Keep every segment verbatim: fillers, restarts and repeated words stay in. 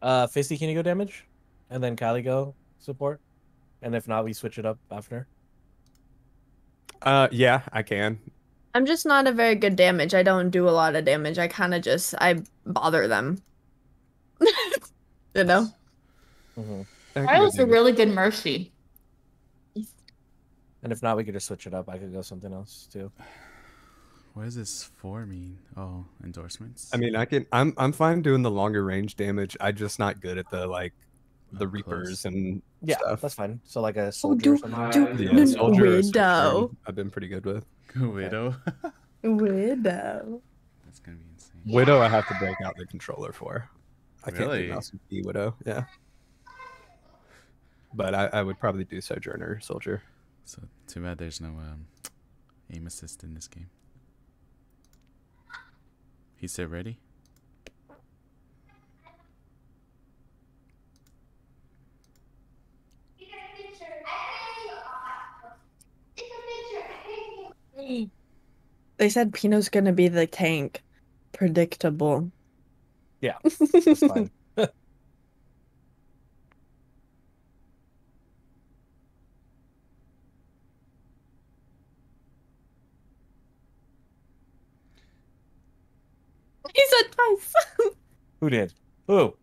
Uh, Fisty, can you go damage? And then Kylie go support? And if not, we switch it up after. Uh, yeah, I can. I'm just not a very good damage. I don't do a lot of damage. I kind of just, I bother them. You know? Mm-hmm. I was a really good Mercy. And if not, we could just switch it up. I could go something else too. What does this for mean? Oh, endorsements. I mean, I can. I'm I'm fine doing the longer range damage. I'm just not good at the like, the oh, Reapers close. and yeah, stuff. That's fine. So like a soldier. Oh, do, do, yeah, no, soldier Widow. I've been pretty good with. Widow. Widow. That's gonna be insane. Widow, I have to break out the controller for. I really? can't do mouse and key Widow. Yeah. But I, I would probably do Sojourner Soldier. So too bad there's no um, aim assist in this game. He said ready. It's a picture. It's a picture. They said Pino's gonna be the tank. Predictable. Yeah. That's fine. He said twice. Who did? Who?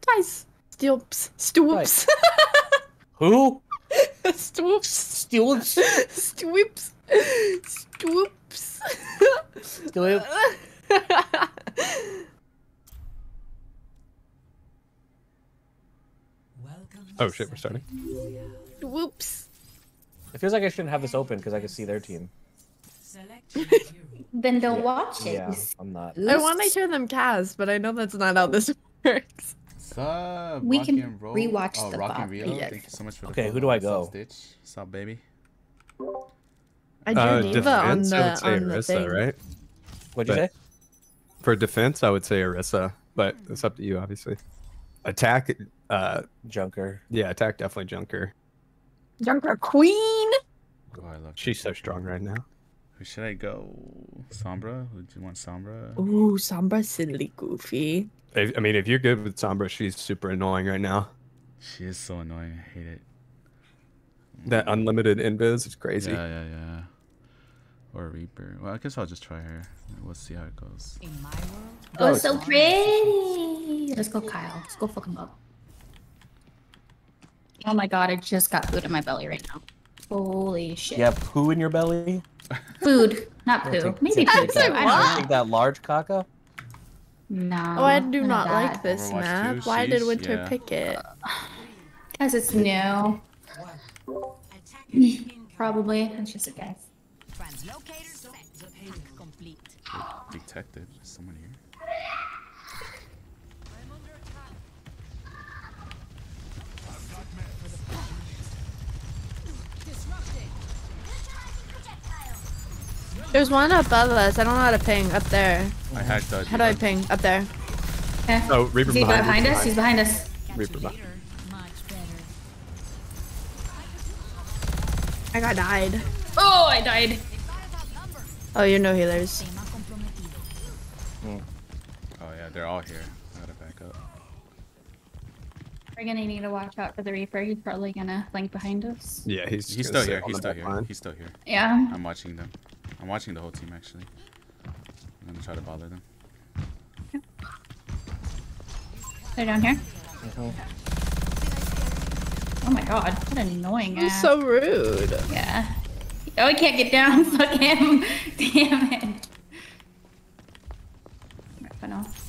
Twice. Stoops. Stoops. Who? Stoops. Stoops. Stoops. Stoops. Stoops. Oh shit, we're starting. Whoops. It feels like I shouldn't have this open because I can see their team. Then don't yeah. watch it. Yeah, I'm not. I want to hear them cast, but I know that's not how this works. Sup, we can rewatch oh, the Rock and Reload. Yes. Thank you so much for the Okay, who do I go? Stitch. Sup, baby. I do uh, D.Va on the, I would say on Orisa, the thing. Right? What'd you but say? For defense, I would say Orisa, but it's up to you, obviously. Attack, uh, Junker. Yeah, attack definitely Junker. Junker Queen. Oh, I love. She's so strong right now. Who should I go? Sombra? Would you want Sombra? Ooh, Sombra's silly goofy. I, I mean, if you're good with Sombra, she's super annoying right now. She is so annoying. I hate it. That unlimited invis is crazy. Yeah, yeah, yeah. Or Reaper. Well, I guess I'll just try her. We'll see how it goes. In my world? Oh, it's so pretty. Let's go, Kyle. Let's go fuck him up. Oh my god, I just got food in my belly right now. Holy shit. You have poo in your belly? Food, not poo. Take, Maybe take, poo. Take that, I don't know. That large caca? No. Oh, I do not that. like this Overwatch map. Two, Why did Winter yeah. pick it? Because it's new. Probably. It's just a guess. Detective. Is someone here? There's one above us. I don't know how to ping up there. I hacked that. How do I ping up there? Okay. Oh, Reaper behind, behind us. He's behind us. Reaper behind. I got died. Oh, I died. Oh, you're no healers. Mm. Oh yeah, they're all here. I gotta back up. We're gonna need to watch out for the Reaper. He's probably gonna flank behind us. Yeah, he's he's still here. He's still here. He's still here. Yeah. I'm watching them. I'm watching the whole team, actually. I'm gonna try to bother them. Yep. They're down here. Mm-hmm. Oh my god, what an annoying ass. He's so rude. Yeah. Oh, I can't get down. Fuck him. Damn it. Right, off.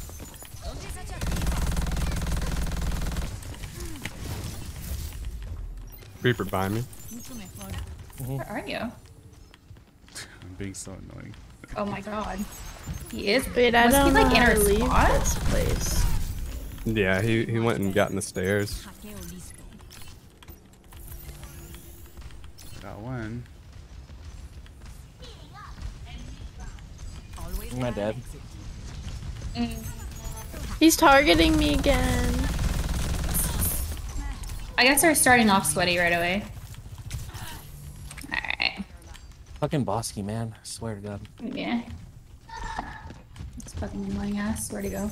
Reaper behind me. Mm-hmm. Where are you? Being so annoying. Oh my god. He is. Wait, I don't he, like, know how to leave this place. Yeah, he, he went and got in the stairs. Got one. Am I dead? Mm. He's targeting me again. I guess we're starting off sweaty right away. Fucking Bosky, man. I swear to God. Yeah. It's fucking annoying ass. Where to go?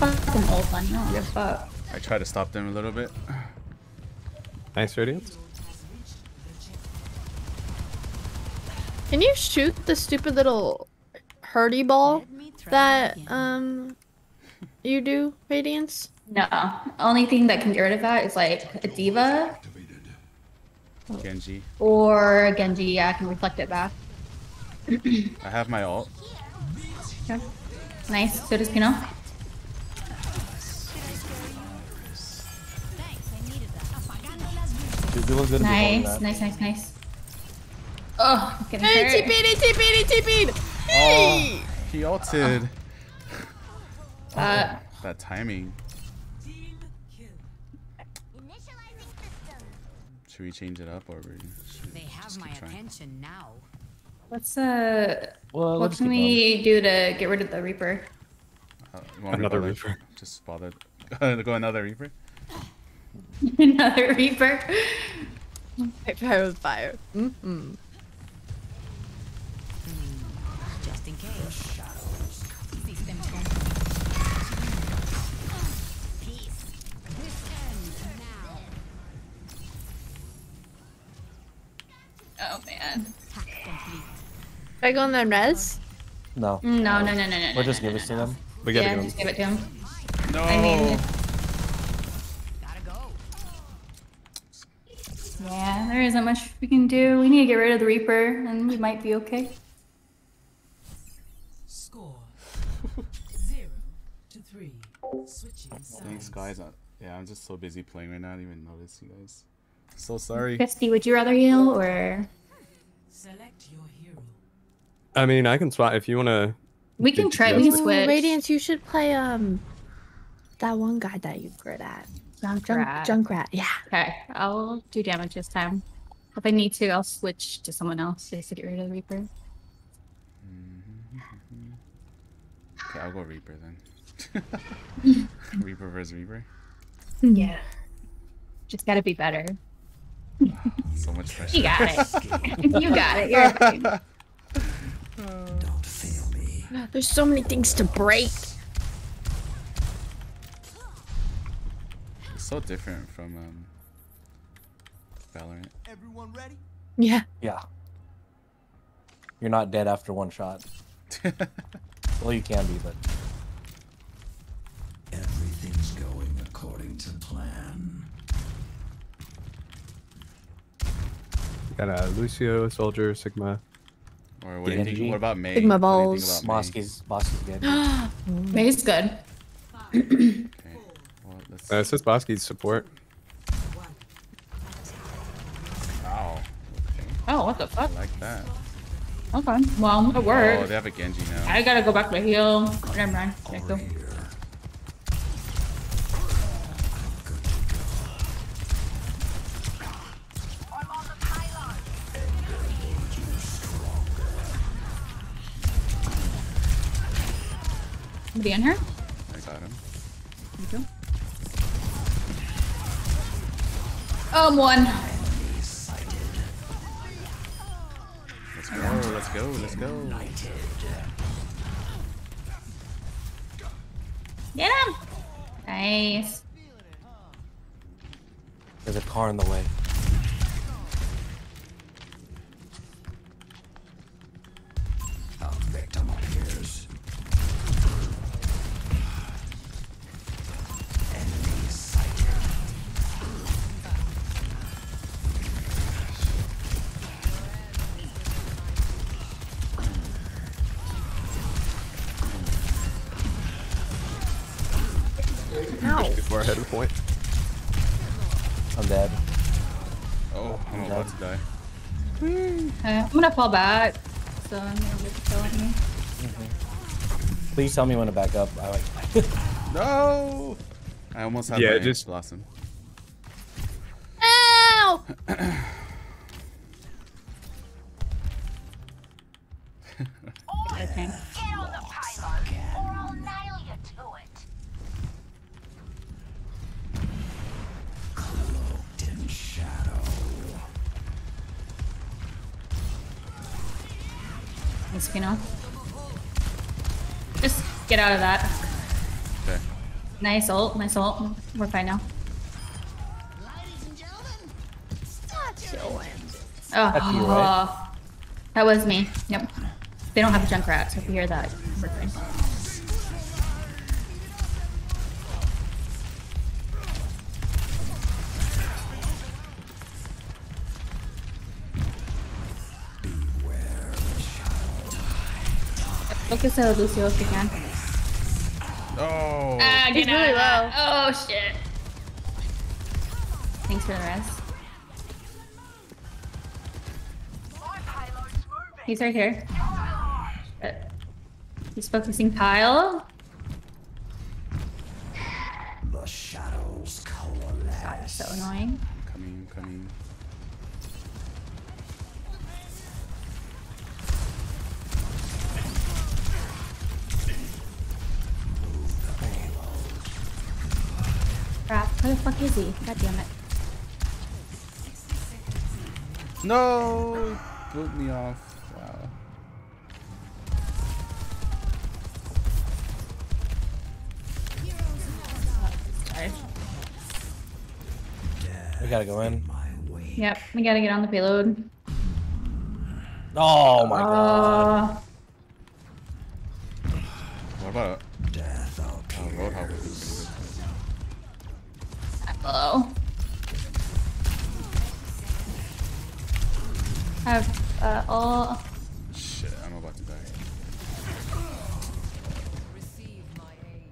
fucking old one. Oh, yes. Fuck. I try to stop them a little bit. Nice Radiance. Can you shoot the stupid little hurdy ball that um you do, Radiance? No. Only thing that can get rid of that is like a D.Va. Genji. Or Genji, yeah, I can reflect it back. I have my ult. Okay. Nice, so does Pino. Nice, nice, nice, nice. Oh, I'm getting hurt. Hey, T P'd, T P'd, T P'd! Hey! Oh, he ulted. Uh, uh, oh, that timing. Should we change it up or should we just keep trying? Now. Let's, uh, well, what let's can we on. do to get rid of the Reaper? Uh, another Reaper. Just bothered. Go another Reaper? Another Reaper? I was fired. Mm -mm. Just in case. Oh man. Should I go on the res? No. No, no, no, no, no. We'll no, just no, give no, it to no. them. We gotta yeah, go. just give it to him. No. I mean, yeah, there isn't much we can do. We need to get rid of the Reaper and we might be okay. Score zero to three. Switching sides. Thanks, guys. Yeah, I'm just so busy playing right now. I didn't even notice you guys. So sorry. Christy, would you rather heal or? Select your hero. I mean, I can swap if you want to. We can try. We can switch. Radiance, you should play um that one guy that you're good at. Junkrat. Junkrat, yeah. Okay, I'll do damage this time. If I need to, I'll switch to someone else just to get rid of the Reaper. Mm-hmm. Okay, I'll go Reaper then. Reaper versus Reaper? Yeah. Just gotta be better. So much pressure. You got it. You got it. You're fine. Don't fail me. There's so many things to break. So different from um, Valorant. Everyone ready? Yeah. Yeah. You're not dead after one shot. Well, you can be, but everything's going according to plan. We got a uh, Lucio, Soldier, Sigma. Or what, do you think, what about May? Sigma balls. Mosky's good. May's good. Okay. Uh, it says Bosky's support. Wow. Okay. Oh, what the fuck? I like that. Okay. Well, it worked. Oh, they have a Genji now. I gotta go back to heal. Oh, never mind. Echo. Somebody in here? I got him. Thank you. Um, one. Let's go, let's go, let's go. Get him! Nice. There's a car in the way. A victim appears. We're ahead of the point. I'm dead. Oh, I'm, I'm about to die. Okay, I'm gonna fall back. So I'm gonna kill me. Mm-hmm. Please tell me when to back up. I like. No. I almost had yeah, my just... blossom. Ow! Okay. You know, just get out of that. Okay. Nice ult, nice ult. We're fine now. Ladies and gentlemen, start your wins. Oh, that's you, right? Oh, that was me. Yep. They don't have a Junkrat, so if you hear that, we're fine. Focus on Lucio if you can. Oh! Ah, he's really low. Oh shit! Thanks for the rest. He's right here. Shit. He's focusing pile. The shadows coalesce. God, that's so annoying. Coming, coming. Crap, where the fuck is he? God damn it. No! Put me off. Wow. We gotta go in. Yep, we gotta get on the payload. Oh my uh, god. What about death? Oh, roadhouse. Hello. I have uh, all. Shit, I'm about to die. Receive my aid.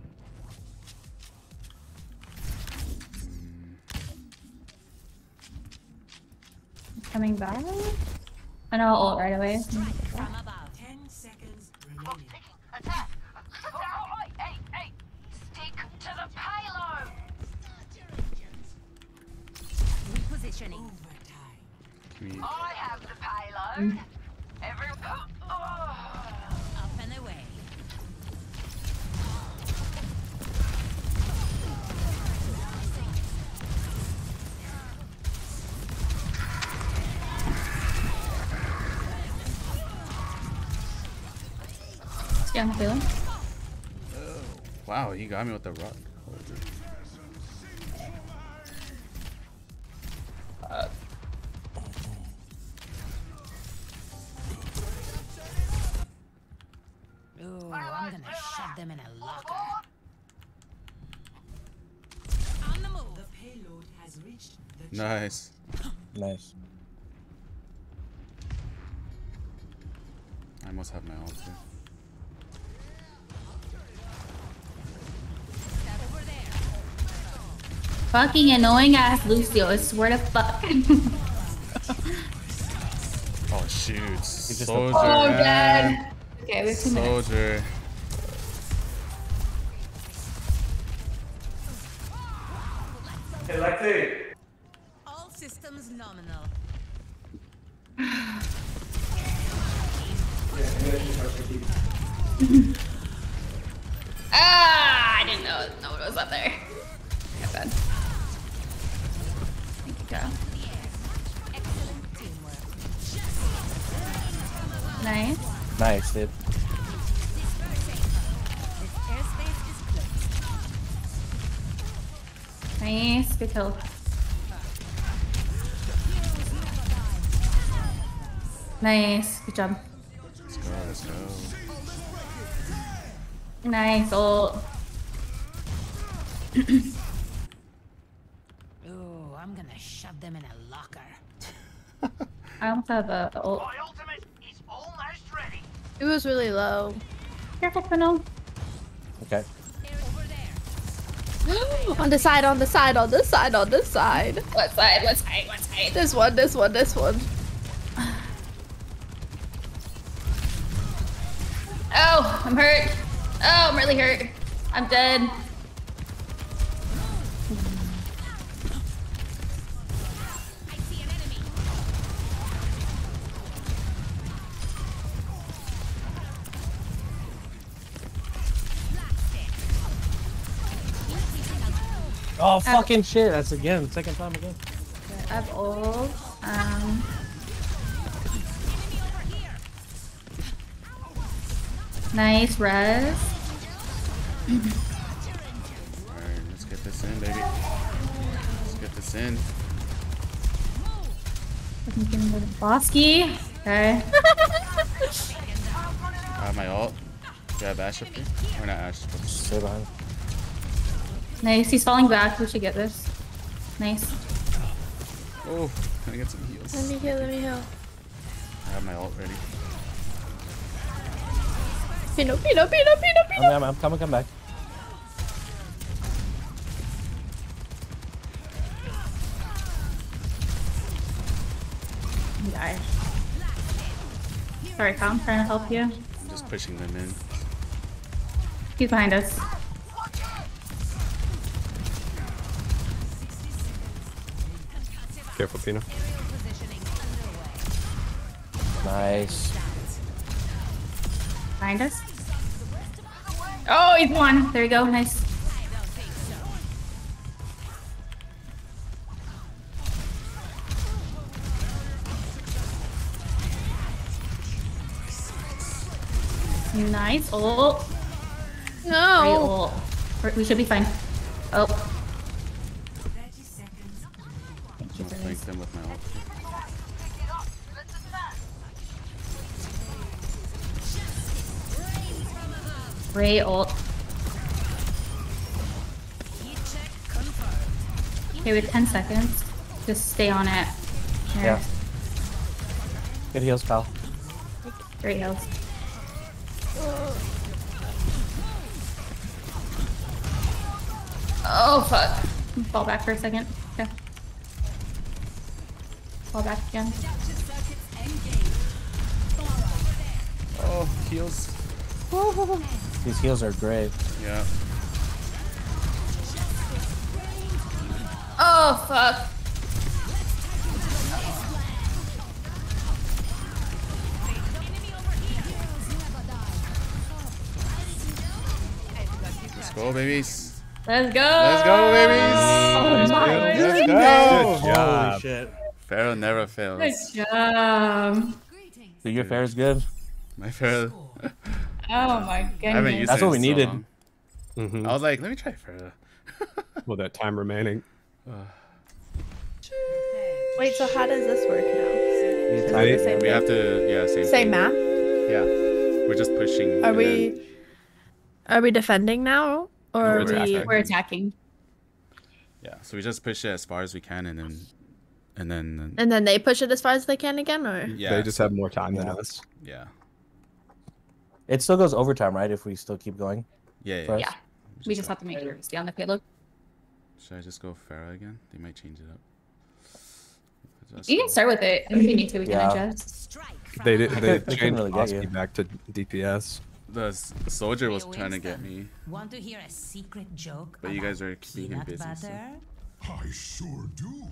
Coming back? I know I'll ult right away. ten seconds remaining. Attack! Hey, hey! Stick to the payload! Positioning. I have the payload. Mm. Every oh. Up and away. Yeah, I'm feeling. Oh. Wow, he got me with the rock. Uh. Oh, I'm gonna shove them in a locker. On the move. The payload has reached the nice. Nice. I must have my ult too. Fucking annoying ass Lucio, I swear to fuck. Oh shoot, Soldier. Oh man. God. Okay, we have two minutes. Soldier. Hey Lexi. All systems nominal. Ah, I didn't know, know what was up there. Yeah, bad. Go. Nice. Nice, dude. Nice, good kill. Nice, good job. Let's go, let's go. Nice ult. I'm gonna shove them in a locker. I almost have a ult. My ultimate is almost ready. It was really low. Careful, Pino. Okay. On the side, on the side, on this side, on this side. What side? What side? What side? This one, this one, this one. Oh, I'm hurt. Oh, I'm really hurt. I'm dead. Oh fucking I've, shit, that's again, second time again. I've old, um... Nice res. this in, baby. Let's get this in. I'm getting the Bosky. Okay. I have my ult. Do I have Ashe up here? Or not Ashe? Stay behind. Nice. He's falling back. We should get this. Nice. Oh, can I get some heals? Let me heal, let me heal. I have my ult ready. Pino, Pino, Pino, Pino, Pino! I'm, I'm, I'm coming, come back. Die. Sorry, Kyle, I'm trying to help you. I'm just pushing them in. He's behind us. Careful, Pino. Nice. Behind us. Oh, he's won. There you go. Nice. Nice. Oh. No. Right, oh. We should be fine. Oh. Them with my ult. Ray ult. Okay, we have ten seconds. Just stay on it. Here. Yeah. Good heals, pal. Great heals. Oh, fuck. Fall back for a second. Okay. Fall back again. Oh, heals. These heals are great. Yeah. Oh, fuck. Let's go, babies. Let's go. Let's go, babies. Oh, my Let's go. Good job. Holy shit. Pharaoh never fails. Good job. So your Pharaoh's good. My Pharaoh. Oh my goodness. That's what we needed. So mm-hmm. I was like, let me try Pharaoh. Well, that time remaining. Wait, so how does this work now? We, we, we have to, yeah, same. Same map. Yeah, we're just pushing. Are we? Then... Are we defending now, or no, we're, are we... attacking. we're attacking? Yeah, so we just push it as far as we can, and then. And then and then they push it as far as they can again, or yeah, they just have more time than us. Yeah, it still goes overtime, right? If we still keep going. Yeah, yeah. yeah. We just have to make sure we stay on the payload. Should I just go Pharaoh again? They might change it up. You can start with it if you need to. We can yeah. adjust. They did. They changed really Osby back to D P S. The soldier was trying to get me. Want to hear a secret joke? But you guys are keeping him busy. So. I sure do.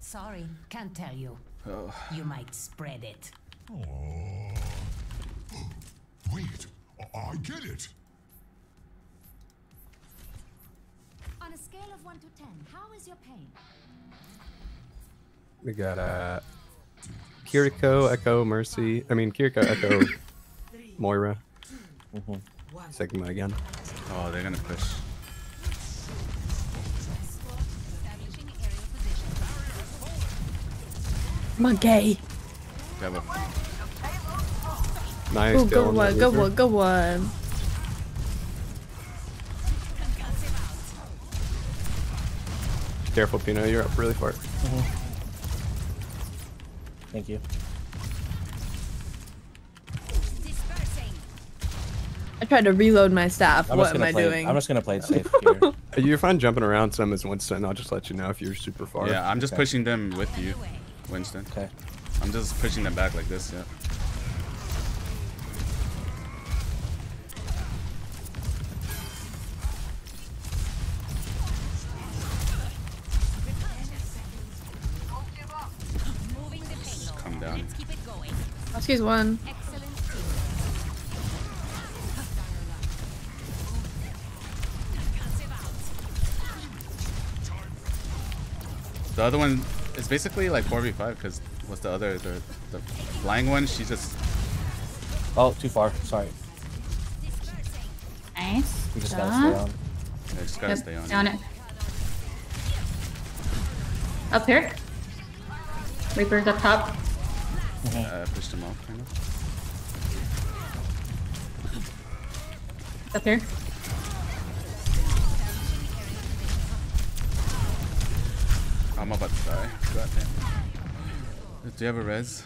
Sorry, can't tell you. Oh. You might spread it. Oh. Wait, I get it. On a scale of one to ten, how is your pain? We got uh, Kiriko, Echo, Mercy. I mean Kiriko, Echo, Moira, mm-hmm. Sigma again. Oh, they're gonna push. Monkey. Nice. Ooh, go one, go one, go one. Careful, Pino, you're up really far. Mm-hmm. Thank you. I tried to reload my staff. I'm what am I play, doing? I'm just gonna play it safe here. You're fine jumping around some as Winston. I'll just let you know if you're super far. Yeah, I'm just okay. pushing them with you. Winston. Okay. I'm just pushing them back like this, yeah. Just come down. Osky's one. The other one. It's basically like four v five because what's the other, the, the flying one, she just... Oh, too far, sorry. Nice. We just gotta stay on. I just gotta yep. stay on. Down it. Up here. Reaper's up top. Okay. Uh, pushed him off kind of. Up here. I'm about to die. God damn. Do you have a res?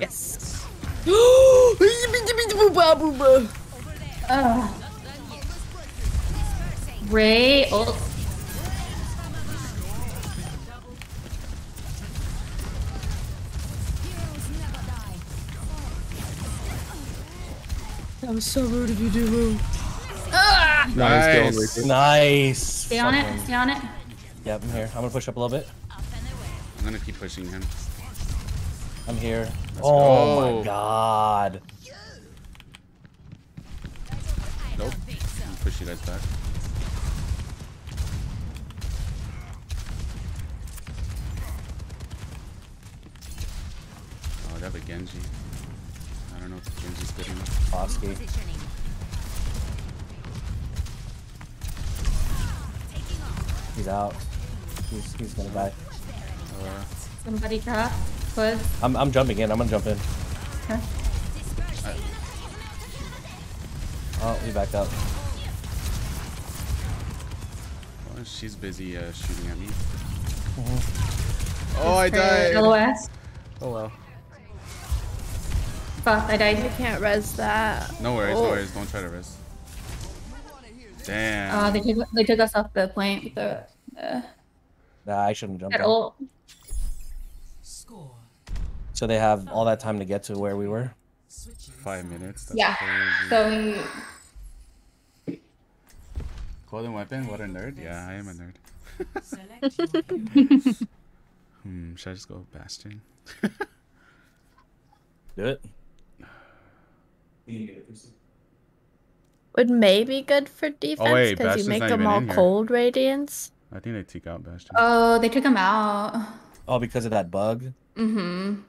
Yes. uh. Ray ult. That was so rude of you, Dulu. Ah! Nice. Nice. Stay on Something. it. Stay on it. Yeah, I'm here. I'm gonna push up a little bit. I'm gonna keep pushing him. I'm here. Let's oh go. my god. Nope. I'm pushing you guys back. Oh, I'd have a Genji. I don't know if the Genji's good enough. Bosky. He's out. He's, he's gonna die. Uh, Somebody drop. Quiz. I'm I'm jumping in. I'm gonna jump in. Okay. Right. Oh, he backed up. Oh, she's busy uh, shooting at me. Mm-hmm. Oh, I died. L O S. Oh well. Fuck, I died. You can't res that. No worries, oh. no worries. Don't try to res. Damn. Uh, they took they took us off the plant with the. Uh, nah, I shouldn't jump. At all. So they have all that time to get to where we were? Five minutes. That's yeah. Crazy. So. Golden weapon? What a nerd. Yeah, I am a nerd. hmm, should I just go Bastion? Do it. Would May be good for defense because oh, you make them all cold here. Radiance? I think they took out Bastion. Oh, they took him out. Oh, because of that bug? Mm-hmm.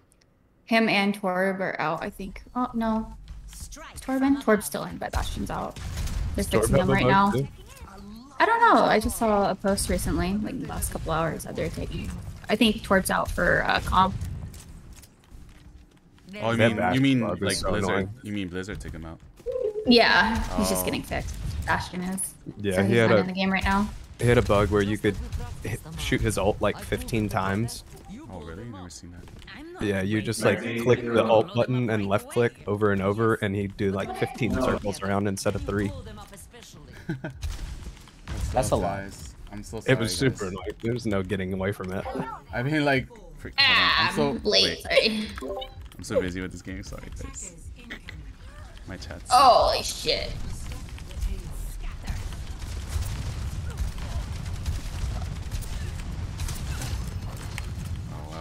Him and Torb are out, I think. Oh, no. Torb in? Torb's still in, but Bastion's out. They're fixing him right now. Too? I don't know. I just saw a post recently, like the last couple hours, that they're taking. I think Torb's out for uh, comp. Oh, you mean, you mean like Blizzard? You mean Blizzard took him out? Yeah, he's oh. just getting fixed. Bastion is. Yeah, so he's he had not a, in the game right now. He had a bug where you could hit, shoot his ult like fifteen times. Oh, really? I've never seen that. Yeah, you just like click the alt button and left click over and over, and he'd do like fifteen circles around instead of three. That's a lie. I'm so sorry, it was super guys. annoying. There's no getting away from it. I mean, like, freaking ah, I'm so wait. I'm so busy with this game. Sorry, guys. My chat's. Holy shit.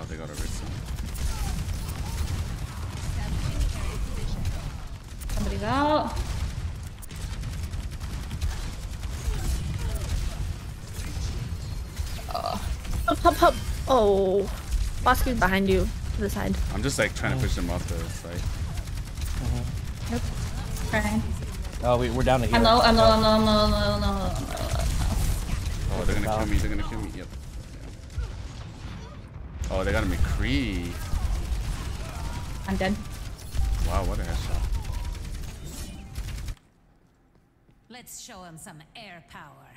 They got over soon. Somebody's out. Oh. Up, up, up. Oh. Bosky's behind you to the side. I'm just like trying to push them off the side. Mm-hmm. Nope. Trying. Oh, we, we're down to here. I'm low, I'm low, I'm low, I'm low, I'm low, I'm low, I'm low, I'm low. Oh, they're gonna kill me, they're gonna kill me. Yep. Oh, they got a McCree. I'm dead. Wow, what a headshot. Let's show him some air power.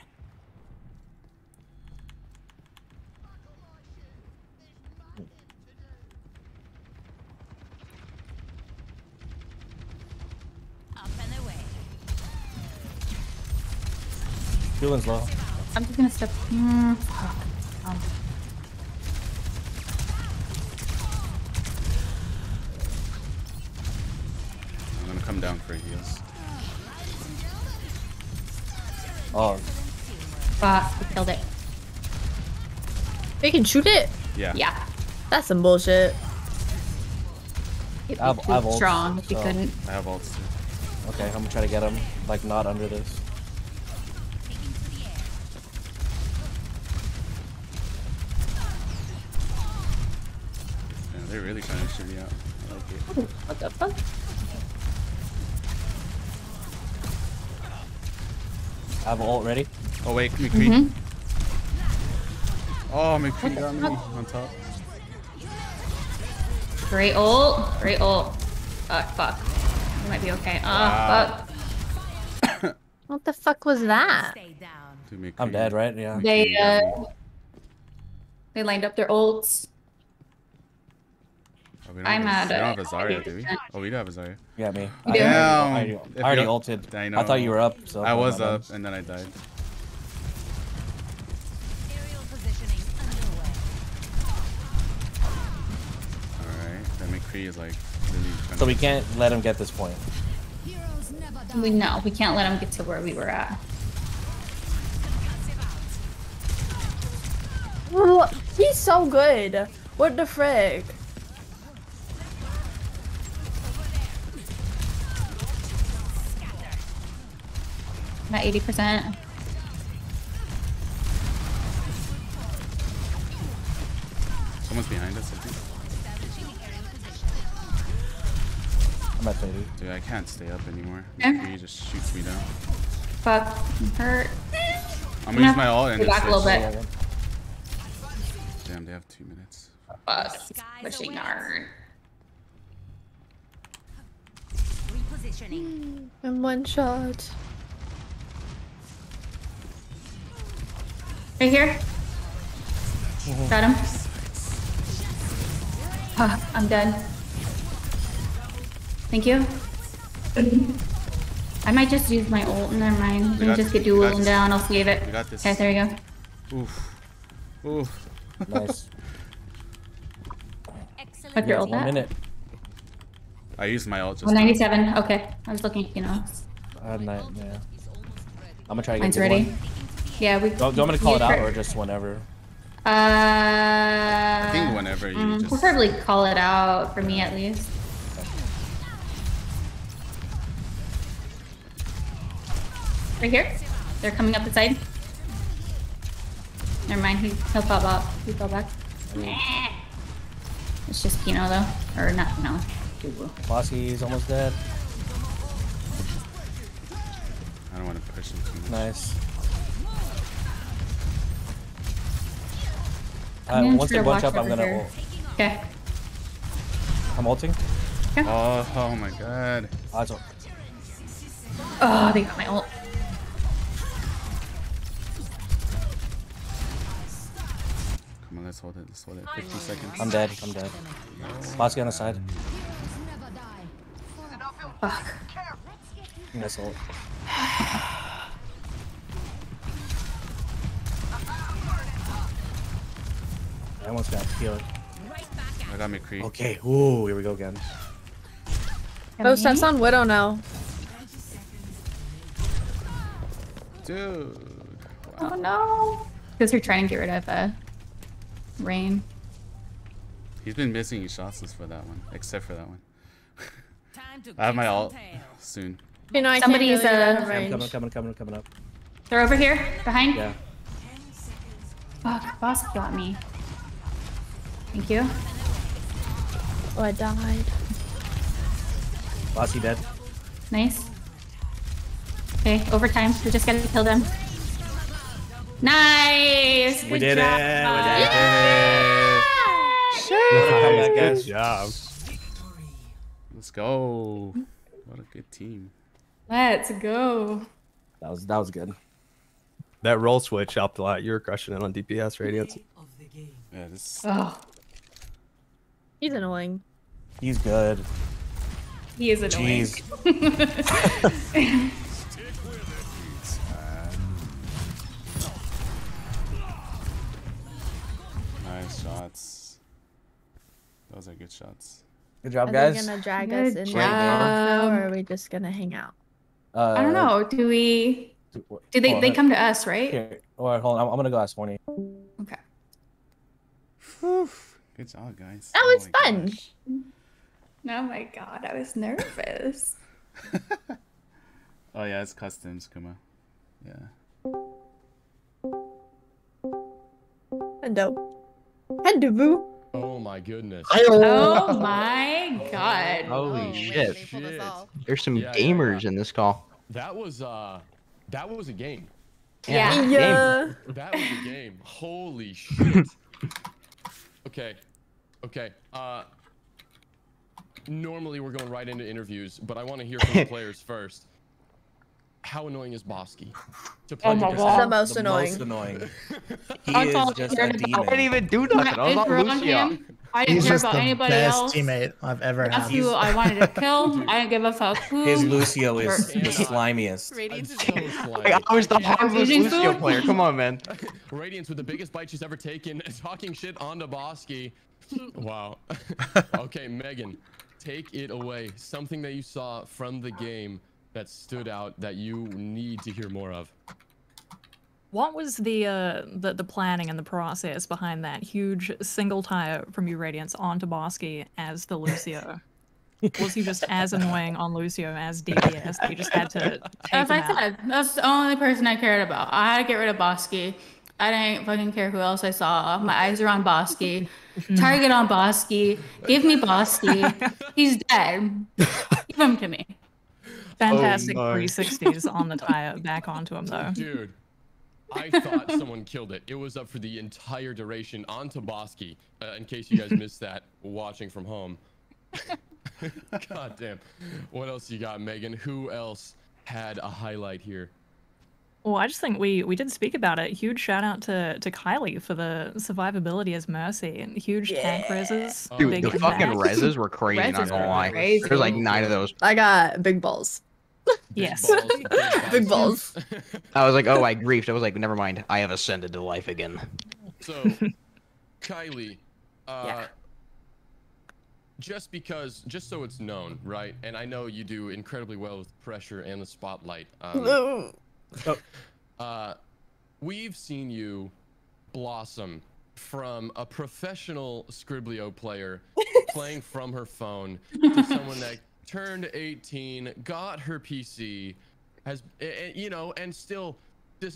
Up and away. Feeling's low. I'm just gonna step. Mm. Um. I'm gonna come down for heals. Oh. Fuck, we killed it. They can shoot it? Yeah. Yeah. That's some bullshit. It'd be I have, too I have strong ults, if you so. couldn't. I have ults too. Okay, I'm gonna try to get him, like, not under this. Yeah, they're really trying to shoot me out. I like it. Ooh, what the fuck? I have an ult ready. Oh wait, McCree. Mm-hmm. Oh, McCree got me on top. Great ult. Great ult. Fuck, fuck. We might be okay. Oh, wow. Fuck. What the fuck was that? Dude, I'm dead, right? Yeah. They, uh, they lined up their ults. Oh, we don't I'm have, out we don't have a Zarya, do we? Oh, we do have a Zarya. Yeah, me. I, Damn. I, I already ulted. I, I thought you were up. So I was up, and then I died. Is like really so we can't let him get this point. We no, we can't let him get to where we were at. Ooh, he's so good. What the frick? Not eighty percent. Someone's behind us, I think. Dude, I can't stay up anymore. Yeah. He just shoots me down. Fuck. I'm hurt. I'm gonna use my ult and back a little bit. Damn, they have two minutes. Fuck. Pushing hard. Repositioning. I'm one shot. Right here. Mm-hmm. Got him. Oh, I'm dead. Thank you. I might just use my ult, never mind. Let me just get dueling down, I'll save it. We got this. Okay, there you go. Oof. Oof. Nice. Fuck your ult at? I used my ult just one ninety-seven, now. Okay. I was looking, you know. I had nine, yeah. I'm gonna try to get Mine's ready. One. Yeah, we- Do you want me to call it out or just whenever? Uh... I think whenever you um, just- Preferably call it out, for me at least. Right here? They're coming up the side. Never mind, he, he'll pop up. He fell back. Nah. It's just Pino though. Or not, no. Bossy's almost dead. I don't want to push him too much. Nice. Uh, once they bunch up, I'm gonna ult. Okay. I'm ulting? Okay. Oh, oh my god. Oh, they got my ult. Let's hold it, let's hold it. fifty seconds. I'm dead, I'm dead. Bastion on the side. Fuck. Nice ult. I almost got healed. I got McCree. Okay, ooh, here we go again. Oh, that's on Widow now. Dude. Wow. Oh no. Because we're trying to get rid of uh, Rain. He's been missing his shots for that one, except for that one. I have my ult soon. You know, I Somebody's uh, coming, coming, coming, coming up. They're over here, behind. Yeah. Fuck, boss got me. Thank you. Oh, I died. Bossy dead. Nice. Okay, overtime. We just gotta kill them. Nice! We did, we did it! We did it! Sure! Good job. Let's go. What a good team. Let's go. That was that was good. That roll switch helped a lot. You were crushing it on D P S, Radiance. Yeah, this... oh. He's annoying. He's good. He is annoying. Jeez. Nice shots. Those are good shots. Good job, guys. Are they gonna drag us in now, or are we just gonna hang out? Uh, I don't know. Do we? Do they? They come to us, right? Here. All right, hold on. I'm, I'm gonna go ask Horny. Okay. Whew. Good job, guys. That was oh fun. Gosh. Oh my god, I was nervous. Oh yeah, it's customs, Kuma. Yeah. And dope. Hello. Oh my goodness. Hello. Oh my god. Holy oh, shit. shit. There's some yeah, gamers yeah, yeah. in this call. That was uh that was a game. Yeah. yeah. That was a game. Holy shit. Okay. Okay. Uh, normally we're going right into interviews, but I want to hear from the players first. How annoying is Bosky? To play oh my god, the most the annoying. Most annoying. He is just a demon. I didn't even do nothing. I was not Lucio. I didn't He's care about anybody else. He's the best teammate I've ever had. That's who I wanted to kill. I didn't give a fuck who. His Lucio is the slimiest. Radiance is so slimy. Like, I was the harmless Lucio player. Come on, man. Radiance with the biggest bite she's ever taken, talking shit onto Bosky. Wow. Okay, Megan, take it away. Something that you saw from the game that stood out that you need to hear more of. What was the, uh, the the planning and the process behind that huge single tire from you, Radiance, onto Bosky as the Lucio? Was he just as annoying on Lucio as D B S? You just had to take As him I out? said, that's the only person I cared about. I had to get rid of Bosky. I didn't fucking care who else I saw. My eyes are on Bosky. Target on Bosky. Give me Bosky. He's dead. Give him to me. Fantastic oh three sixties on the tire back onto him though. Dude, I thought someone killed it. It was up for the entire duration onto Bosky. Uh, in case you guys missed that watching from home. God damn. What else you got, Megan? Who else had a highlight here? Well, I just think we we did speak about it. Huge shout out to to Kylie for the survivability as Mercy and huge yeah. tank reses. Oh, dude, the fucking reses were crazy. Reses not gonna lie, there's like nine of those. I got big balls. Yes, big balls. Big balls. I was like, oh, I griefed. I was like, never mind. I have ascended to life again. So, Kylie, uh, yeah. just because, just so it's known, right? And I know you do incredibly well with pressure and the spotlight. Um, no. So, uh, we've seen you blossom from a professional Scriblio player playing from her phone to someone that turned eighteen, got her P C, has, you know, and still,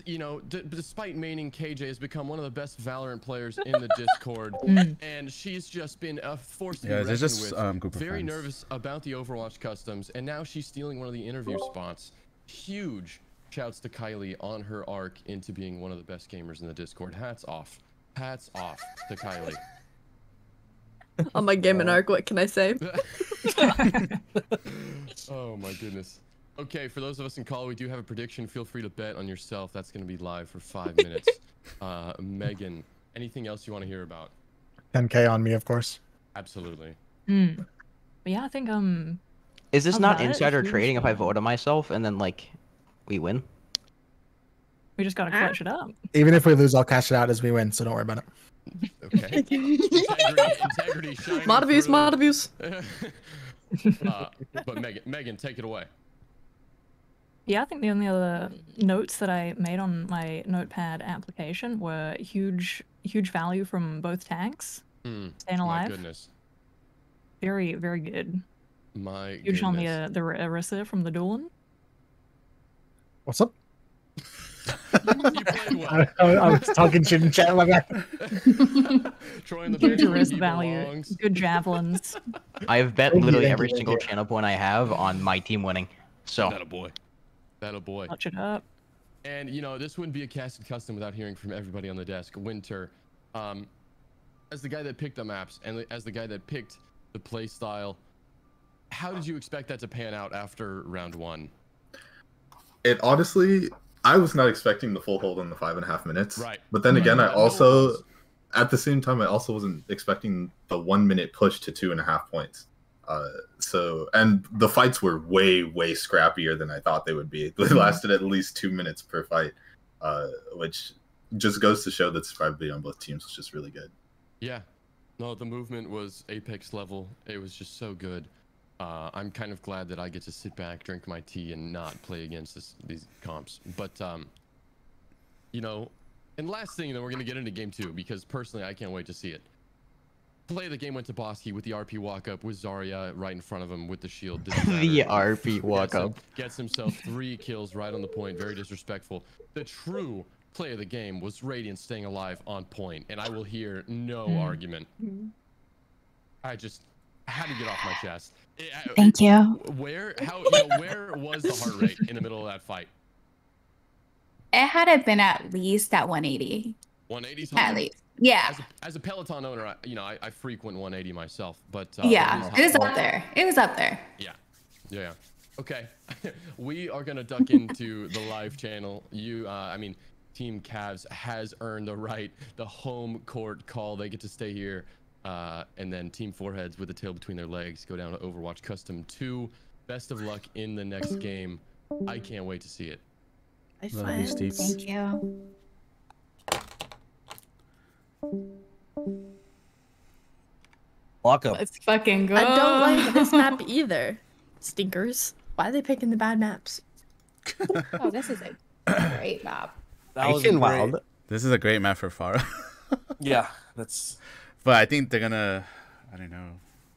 you know, d despite maining K J, has become one of the best Valorant players in the Discord, and she's just been a force to yeah, be reckoned just, with. Um, very friends. nervous about the Overwatch customs, and now she's stealing one of the interview spots. Huge. Shouts to Kylie on her arc into being one of the best gamers in the Discord. Hats off. Hats off to Kylie. On my gaming uh, arc, what can I say? Oh my goodness. Okay, for those of us in call, we do have a prediction. Feel free to bet on yourself. That's going to be live for five minutes. uh, Megan, anything else you want to hear about? ten K on me, of course. Absolutely. Mm. Yeah, I think... um. Is this not insider trading if I vote on myself and then, like... we win? We just gotta catch it up. Even if we lose, I'll cash it out as we win, so don't worry about it. Okay. Integrity, integrity, mod abuse, mod abuse. uh, but Megan, Megan, take it away. Yeah, I think the only other notes that I made on my notepad application were huge, huge value from both tanks. Mm, staying alive. My goodness. Very, very good. My huge goodness. on the uh, the Orisa from the Doolin. What's up? You played well. I, I, I was talking shit and chat like that. Troy and the good wrist value, belongs. good javelins. I have bet literally every single channel point I have on my team winning. So that a boy, that a boy. Watch it up. And you know this wouldn't be a casted custom without hearing from everybody on the desk. Winter, um, as the guy that picked the maps and as the guy that picked the play style, how did you expect that to pan out after round one? It honestly, I was not expecting the full hold in the five and a half minutes. Right. But then again, I also, at the same time, I also wasn't expecting the one minute push to two and a half points. Uh, so, and the fights were way, way scrappier than I thought they would be. They lasted at least two minutes per fight, uh, which just goes to show that survivability on both teams was just really good. Yeah. No, the movement was apex level. It was just so good. Uh, I'm kind of glad that I get to sit back, drink my tea, and not play against this, these comps. But, um, you know, and last thing, then we're going to get into game two, because personally, I can't wait to see it. Play of the game went to Bosky with the R P walk-up, with Zarya right in front of him with the shield. The R P walk-up. Gets, him, gets himself three kills right on the point, very disrespectful. The true play of the game was Radiant staying alive on point, and I will hear no mm. argument. Mm. I just... I had to get off my chest. Thank you. Where, how, you know, where was the heart rate in the middle of that fight? it had to been at least at one eighty. one eighty something? At least. Yeah. As a, as a Peloton owner, I, you know, I, I frequent one eighty myself, but uh, yeah, it is up there. It was up there. Yeah, yeah. yeah. Okay, we are gonna duck into the live channel. You, uh, I mean, Team Cavs has earned the right, the home court call. They get to stay here, uh, and then Team Foreheads with the tail between their legs go down to Overwatch Custom Two. Best of luck in the next game. I can't wait to see it. I love you, Steve. Thank you. Walk up. Let's fucking go. I don't like this map either. Stinkers. Why are they picking the bad maps? Oh, this is a great map. That was wild. This is a great map for Pharah. Yeah, that's. But I think they're gonna. I don't know.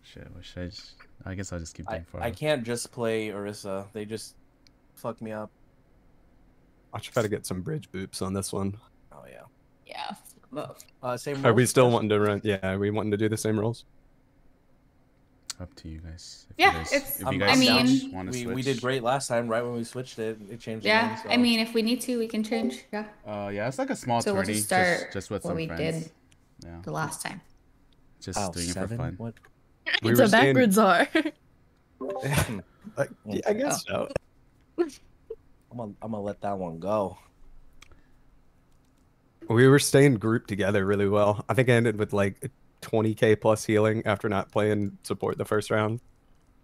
Shit. What should I? Just... I guess I'll just keep playing Pharah. I can't just play Orisa. They just fuck me up. I'll try to get some bridge boops on this one. Oh yeah. Yeah. Uh, same. Are we still wanting to run? Yeah. Are we wanting to do the same roles? Up to you guys. If yeah, you guys, it's. If you guys I mean, we, we did great last time. Right when we switched it, it changed. Yeah, the game, so. I mean, if we need to, we can change. Yeah. Uh, yeah, it's like a small so tourney. We'll just, just, just with what some we friends. Did yeah. The last time. Just oh, doing seven? It for fun. What? We it's a staying... backwards R. Like, yeah, I guess so. I'm gonna, I'm gonna let that one go. We were staying grouped together really well. I think I ended with like twenty K plus healing after not playing support the first round,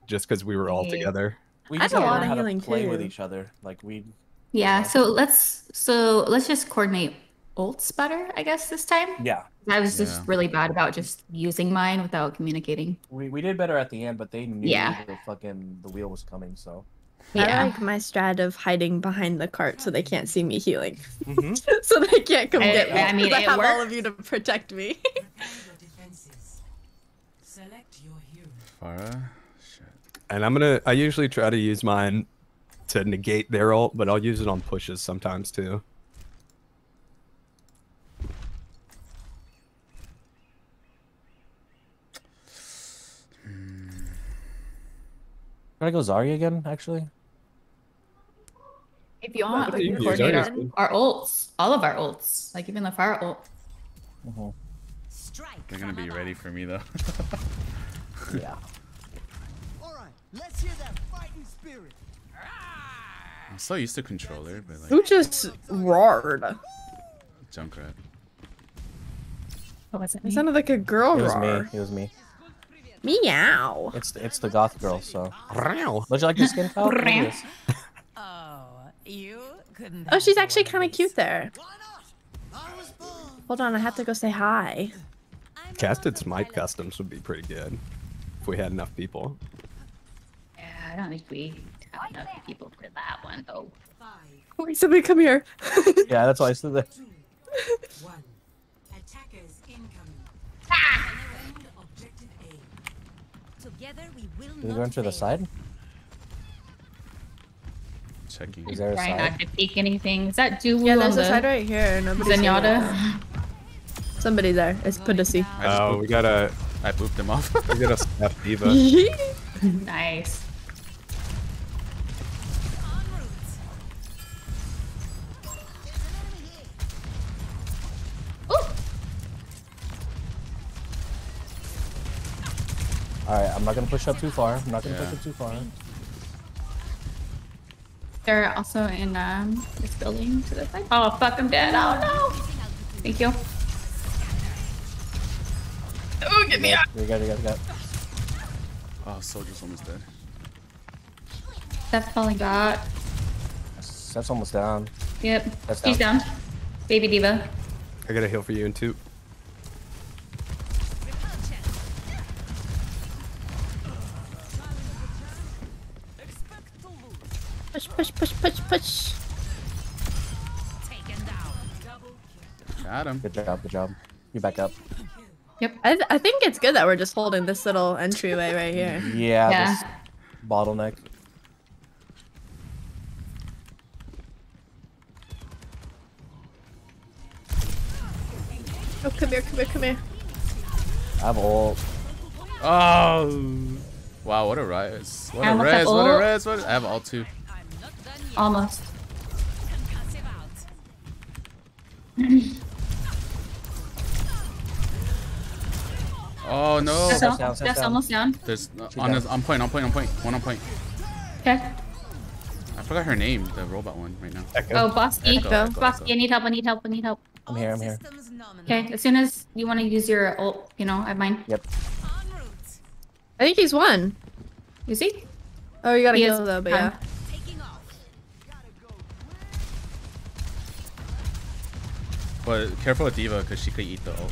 just because we were all together. We just don't know how to play with each other. Like we. Yeah. So let's so let's just coordinate ults better, I guess this time. Yeah. I was just really bad about just using mine without communicating. We we did better at the end, but they knew the fucking the wheel was coming. So. Yeah. I like my strat of hiding behind the cart so they can't see me healing, mm-hmm. So they can't come I, get me. I mean, I have worked. All of you to protect me. Select your hero. Pharah. Shit. And I'm gonna. I usually try to use mine to negate their ult, but I'll use it on pushes sometimes too. Can I go Zarya again? Actually, if you want, we can coordinate our, our ults, all of our ults, like even the Pharah ult. Uh-huh. They're gonna be ready for me though. Yeah. Alright, let's hear that fighting spirit. I'm so used to controller, but like who just roared? Junkrat. Oh, was it? It sounded like a girl roar. It was roar. me. It was me. Meow. It's the, it's the goth girl, so. Would you like your skin color? Oh, you couldn't. Oh, she's actually kind of cute there. Hold on, I have to go say hi. Casted Smite customs would be pretty good if we had enough people. Yeah, I don't think we have enough people for that one, though. Wait, somebody come here. Yeah, that's why I stood there. One. Attackers incoming. Together we will Did we go to the side? Checking. Is there a side? Not to peek anything. Is that Duel? Yeah, there's a side right here. Zenyatta. Somebody there. It's Pudusi. Oh, we got a. I pooped him off. We got a snap D.Va. Nice. Alright, I'm not gonna push up too far. I'm not gonna yeah. push up too far. They're also in um, this building to the side. Oh fuck, I'm dead. Oh no! Thank you. Oh, get me out! We got it, we got it, we got it. Oh, Soldier's almost dead. That's falling God. That's, that's almost down. Yep, that's down. He's down. Baby D.Va. I got a heal for you in two. Push, push, push, push, push. Taken down. Got him. Good job, good job. You back up. Yep. I, th I think it's good that we're just holding this little entryway right here. Yeah, yeah. This bottleneck. Oh, come here, come here, come here. I have ult. Oh. Wow, what a res. What a res, what a res, what a res. I have ult too. Almost. Oh no! That's, that's, down, that's, that's down. almost down. There's uh, on down. This, on point, on point, on point, one on point. Okay. I forgot her name, the robot one right now. Echo. Oh, Bosky. Bosky, I need help. I need help. I need help. I'm here. I'm here. Okay. As soon as you want to use your ult, you know, I have mine. Yep. I think he's won. Is he? Oh, you gotta he kill though, but yeah. But careful with D.Va because she could eat the ult.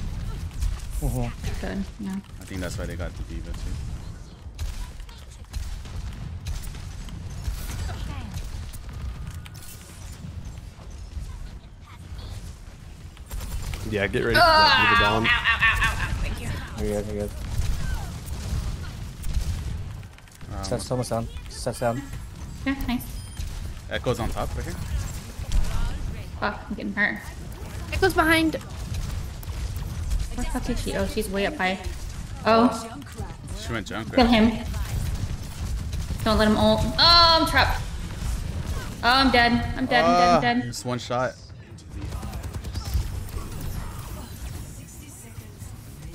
Uh-huh. Good, yeah. I think that's why they got the D.Va too. Yeah, get ready for that D.Va down. Ow, ow, ow, ow, thank you. You're good, you're good. Um, Steps almost down. Steps down. Yeah, nice. Echo's on top right here. Fuck, I'm getting hurt. Echo's behind. Where the fuck is she? Oh, she's way up high. Oh. She went Junkrat. Kill him. Don't let him ult. Oh, I'm trapped. Oh, I'm dead. I'm dead. Uh, I'm dead. I'm dead. Just one shot.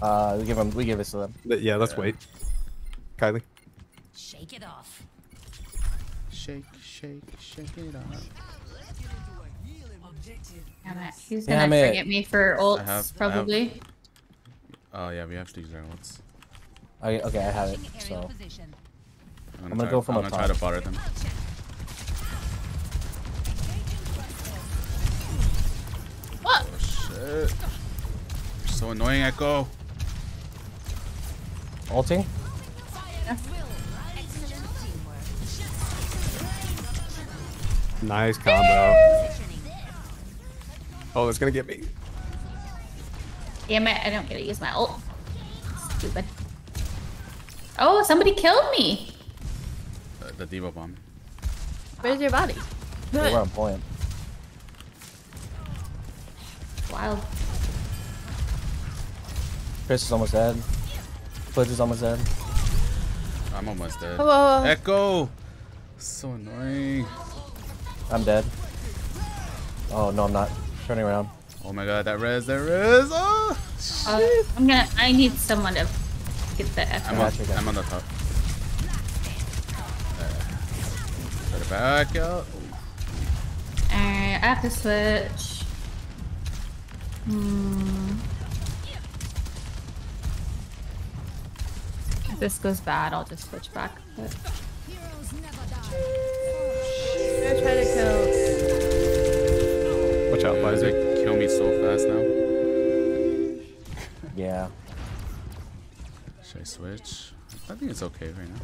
Uh, we give him. We give this to them. Yeah, let's yeah. wait. Kylie. Shake it off. Shake, shake, shake it off. Damn it. He's gonna Damn forget it. me for ults, have, probably. Oh yeah, we have to use our ults. Okay, okay, I have it, so... I'm gonna, I'm gonna try, go from I'm a gonna try to bother them. What? Oh shit. You're so annoying, Echo. Ulting? Yeah. Nice combo. Oh, it's gonna get me. Damn it, I don't get to use my ult. Stupid. Oh, somebody killed me! Uh, the D.Va bomb. Where's your body? We're on point. Wild. Chris is almost dead. Fudge is almost dead. I'm almost dead. Hello. Echo! So annoying. I'm dead. Oh, no, I'm not. Turning around. Oh my god, that res, that res! Oh, shit. Uh, I'm gonna. I need someone to get the F. I'm, gotcha, gotcha. I'm on the top. Uh, put it back out. Alright, I have to switch. Hmm. If this goes bad, I'll just switch back. But... I'm gonna try to kill. Watch out, guys! They kill me so fast now. Yeah. Should I switch? I think it's okay right now.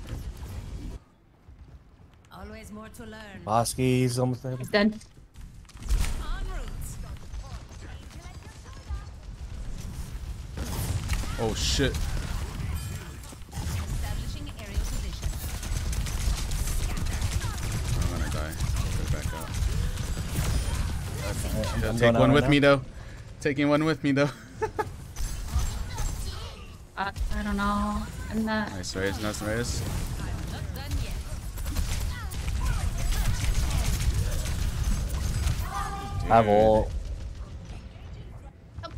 Always more to learn. Bosky's almost there. He's done. Oh shit. Establishing aerial position. I'm gonna die. Go back out. Yeah, take one with me though. Taking one with me though. uh, I don't know. I'm not. Nice raise, nice raise. I have ult.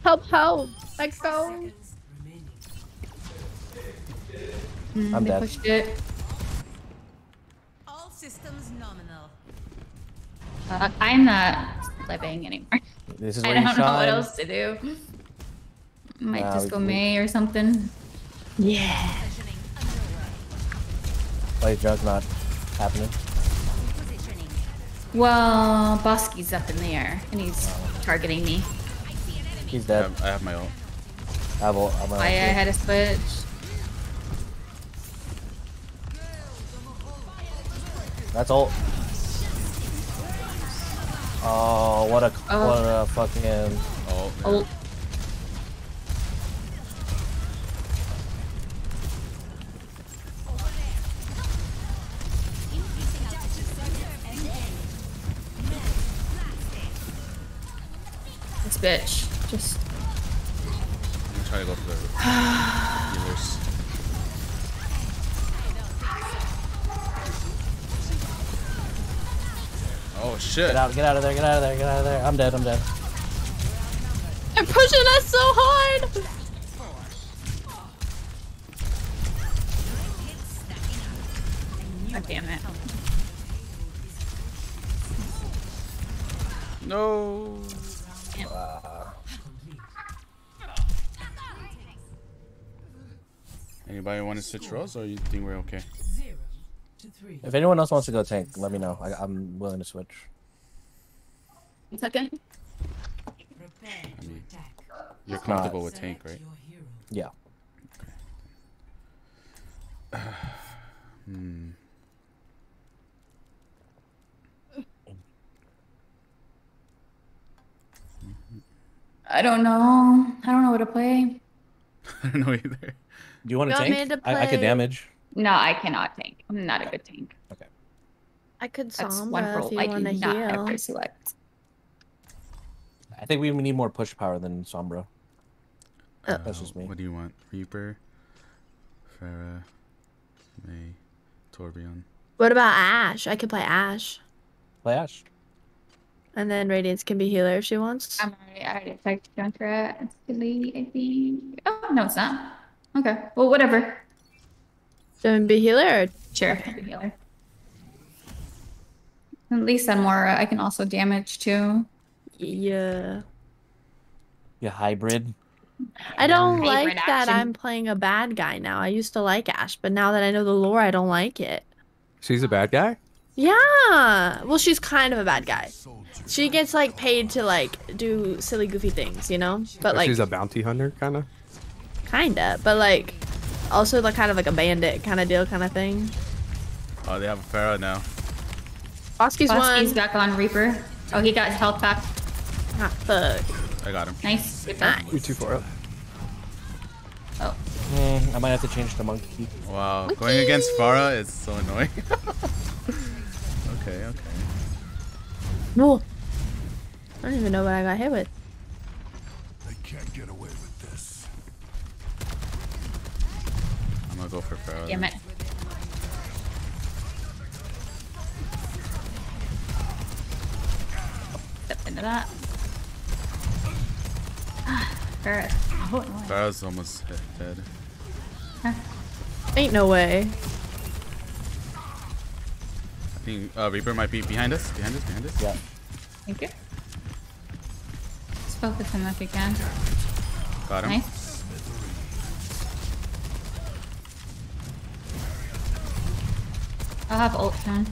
Help, help, let's go. Mm, I'm dead. Pushed it. All systems nominal. Uh, I'm not. Living anymore. This is I don't know shine. what else to do. Might nah, just go can... May or something. Yeah. Play drug's not happening. Well, Bosky's up in the air and he's targeting me. He's dead. I have my ult. I have ult. I, have ult. I, I had a switch. That's ult. Oh, what a oh. what a fucking oh, oh. This bitch just I'm trying to go for the healers. Oh shit! Get out! Get out of there! Get out of there! Get out of there! I'm dead! I'm dead. They're pushing us so hard! God damn it. No! Damn. Uh, anybody want to switch roles, or you think we're okay? If anyone else wants to go tank, let me know. I, I'm willing to switch. It's okay. I mean, you're comfortable with tank, right? Yeah. Okay. Uh, hmm. I don't know. I don't know what to play. I don't know either. Do you want to tank? I, I could damage. No, I cannot tank. I'm not a good tank. Okay. I could Sombra if you want to heal. That's one role I do not ever select. I think we need more push power than Sombra. Uh, That's just me. What do you want? Reaper, Pharah, May, Torbjorn. What about Ashe? I could play Ashe. Play Ashe. And then Radiance can be healer if she wants. I'm already, I already attacked Junkrat. It's silly, I think. Oh, no, it's not. Okay. Well, whatever. Then be healer? Or... Sure. Be healer. At least on Moira, I can also damage too. Yeah. Yeah, hybrid. I don't hybrid like action. That I'm playing a bad guy now. I used to like Ashe, but now that I know the lore, I don't like it. She's a bad guy? Yeah. Well, she's kind of a bad guy. She gets like paid to like do silly, goofy things, you know. But so like she's a bounty hunter, kind of. Kinda, but like also like kind of like a bandit kind of deal, kind of thing. Oh, they have a Pharah now. Bosky's one. Bosky's back on Reaper. Oh, he got health back. Ah, fuck. I got him. Nice. Good nice. You're too far up. Oh. Mm, I might have to change the monkey. Wow, monkey. Going against Pharah is so annoying. Okay, okay. No. I don't even know what I got hit with. They can't get away with this. I'm gonna go for Pharah. Damn it. Step into that. Pharah. Oh, Pharah's almost dead. Huh. Ain't no way. I think uh, Reaper might be behind us. Behind us, behind us. Yeah. Thank you. Let's focus him if we can. Got him. Nice. I'll have ult soon.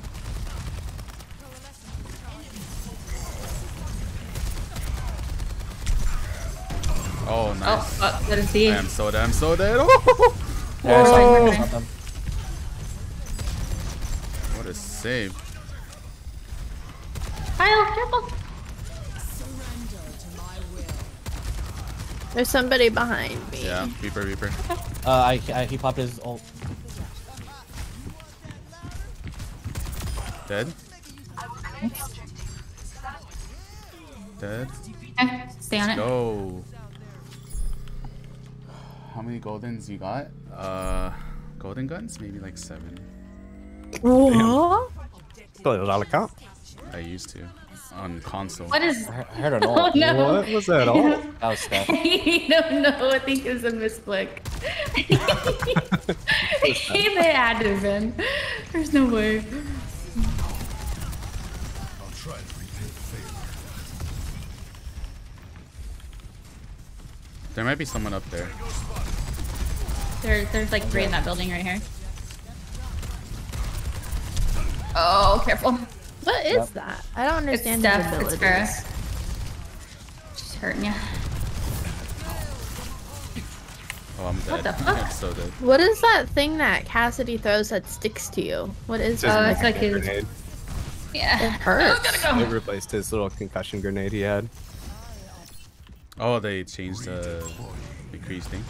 Oh, nice. Oh, oh, that is the... I am so dead. I'm so dead. Oh! Yeah, whoa! What a save. Kyle, careful. There's somebody behind me. Yeah, Reaper, Reaper. Okay. Uh, I, I, he popped his ult. Dead? Dead? Okay, stay on it. Go. How many goldens you got? Uh, golden guns? Maybe like seven. What? Got a lot of count. I used to on console. What is? I heard an ult. Oh, no. What was that ult? That was stuff. I don't know. I think it was a misclick. They had to have been. There's no way. I'll try to repay the favor. There might be someone up there. There, there's like three in that building right here. Oh, careful. What is yep. that? I don't understand it's the abilities. It's Pharah. She's hurting you. Oh, I'm dead. What the fuck? I'm so dead. What is that thing that Cassidy throws that sticks to you? What is that? Oh, it's like his... grenade. Yeah. It hurts. Oh, go. It replaced his little concussion grenade he had. Oh, they changed the McCree's thing.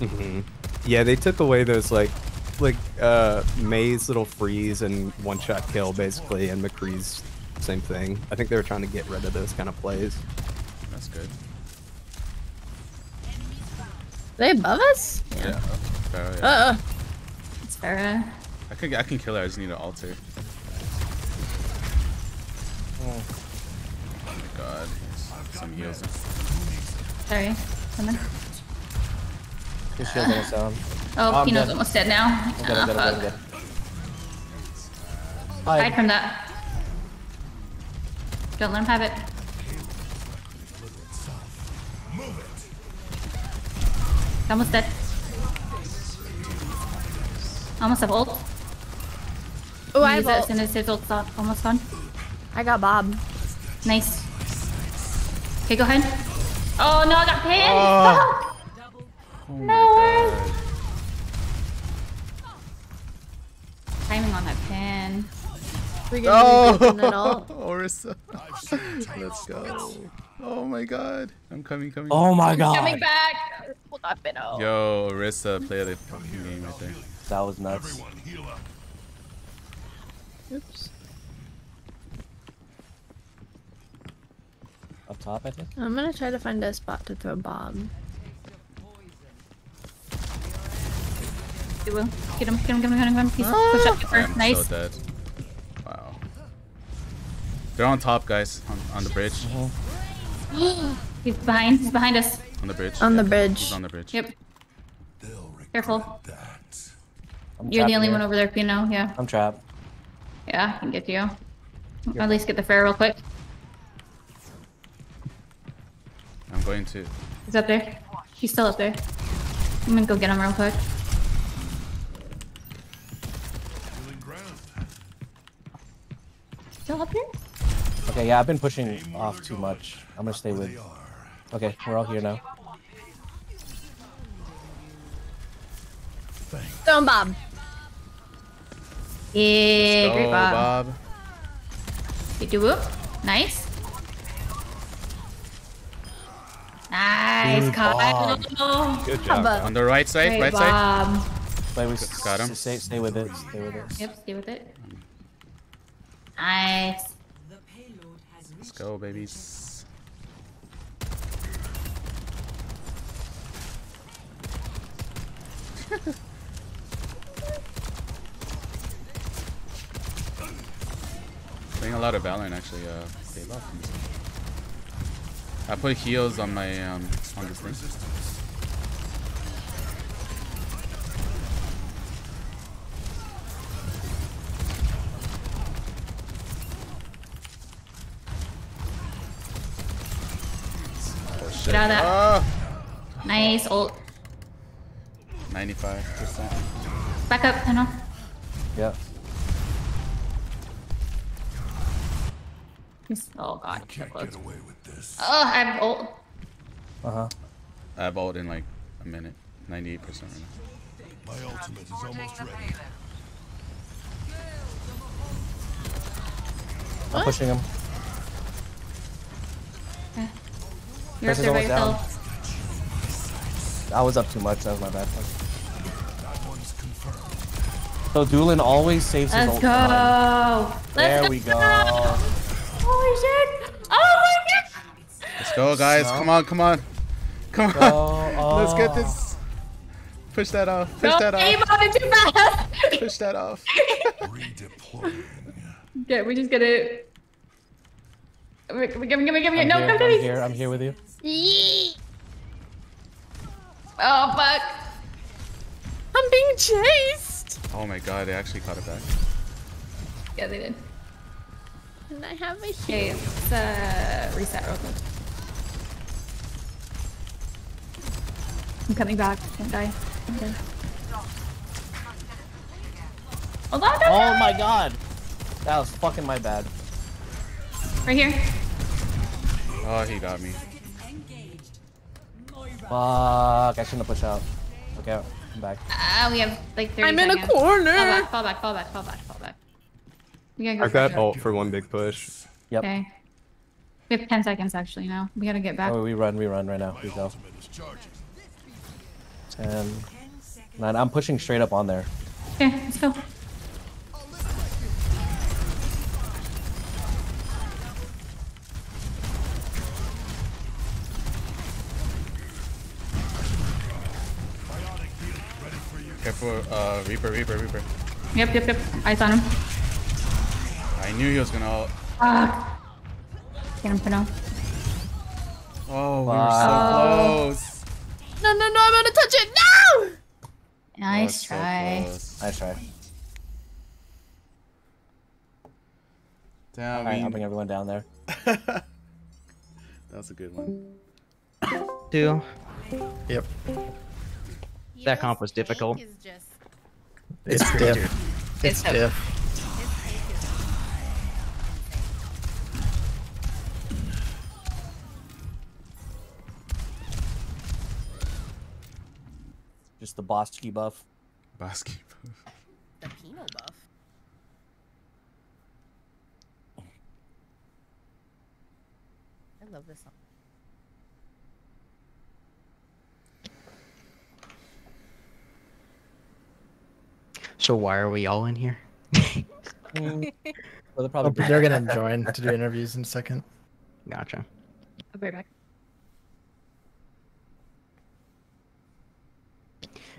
Mm-hmm. Yeah, they took away those like... like uh May's little freeze and one shot kill basically, and McCree's same thing. I think they were trying to get rid of those kind of plays. That's good. Are they above us? Yeah. yeah. Pharah, yeah. Uh -oh. It's Pharah. I could I can kill her, I just need an altar. Oh, oh my god. Some heals. Sorry. Coming. Your shield's almost down. Oh, oh Pino's dead. almost dead now. I'm dead, I'm dead, I'm dead, I'm dead. Hide from that. Don't let him have it. Almost dead. Almost have ult. Oh, I have ult. His ult's almost gone. I got Bob. Nice. Okay, go ahead. Oh no, I got pinned! Oh. Oh. No way! Timing on that pin. We're getting oh. All. Orisa. Let's go. Oh my god. I'm coming, coming. Oh my god. Coming back. Hold on, Benno. Yo, Orisa played a fucking game right there. That was nuts. Everyone heal up. Oops. Up top, I think. I'm gonna try to find a spot to throw Bob. It will. Get him, get him, get him, get him, get him. He's ah. Push up the first. Nice. So dead. Wow. They're on top, guys. On, on the bridge. Oh. He's behind. He's behind us. On the bridge. On yeah. the bridge. He's on the bridge. Yep. Careful. I'm You're the only here. one over there, Pino. Yeah. I'm trapped. Yeah, I can get to you. Yep. Or at least get the Pharah real quick. I'm going to. He's up there. He's still up there. I'm gonna go get him real quick. Still up here? Okay, yeah, I've been pushing off too much. I'm gonna stay with. Okay, we're all here now. Throw him, Bob. Yeah, go, great Bob. Bob. You do whoop. Nice. Nice, Dude, Bob. Oh. Good job. Bob. On the right side, great right Bob. side. Play with, got him. Stay, stay with it. Stay with it. Yep, stay with it. Nice. Let's go, babies. Playing a lot of Valorant actually. Uh, they love me. I put heals on my um on this thing. Get out of that. Oh. Nice ult. ninety-five percent. Back up, Pino. Yeah. Oh god, so close. Oh, I have ult. Uh-huh. I have ult in like a minute. ninety-eight percent right now. My ultimate is almost ready. What? I'm pushing him. Okay. You're up there by yourself. I was up too much, that was my bad. So Doolin always saves his ult. Let's go! There we go! Holy shit! Oh my god! Let's go guys, come on, come on! Come on! Oh. Let's get this! Push that off, push Don't that off! Too push that off! Okay, we just get it. Give me, give me, give me, give me! I'm no, here, come to me! I'm here, I'm here with you. Yee. Oh fuck! I'm being chased! Oh my god, they actually caught it back. Yeah, they did. And I have a heal. Okay, let's uh, reset real quick. I'm coming back. Can't die. Okay. Oh, no, no, no. Oh my god! That was fucking my bad. Right here. Oh, he got me. Fuck, I shouldn't have pushed out. Okay, I'm back. Ah, uh, we have like thirty I'm seconds. in a corner! Fall back, fall back, fall back, fall back, fall back. We gotta go I've got ult for one big push. Yep. Okay. We have ten seconds actually now. We gotta get back. Oh, we run, we run right now. We go. ten, nine, I'm pushing straight up on there. Okay, let's go. Careful, uh, Reaper, Reaper, Reaper. Yep, yep, yep. Eyes on him. I knew he was gonna ult. Ah. Get him for now. Oh, wow. We were so close. No, no, no, I'm gonna touch it. No! Nice oh, try. So nice try. Down. Alright, helping everyone down there. That was a good one. Two. Yep. You that comp was difficult. Just... It's, it's diff. diff. It's, it's diff. Just the Bosky buff. Bosky buff. The Pino buff. I love this song. So why are we all in here? Well, they're, probably they're gonna join to do interviews in a second. Gotcha. I'll be right back.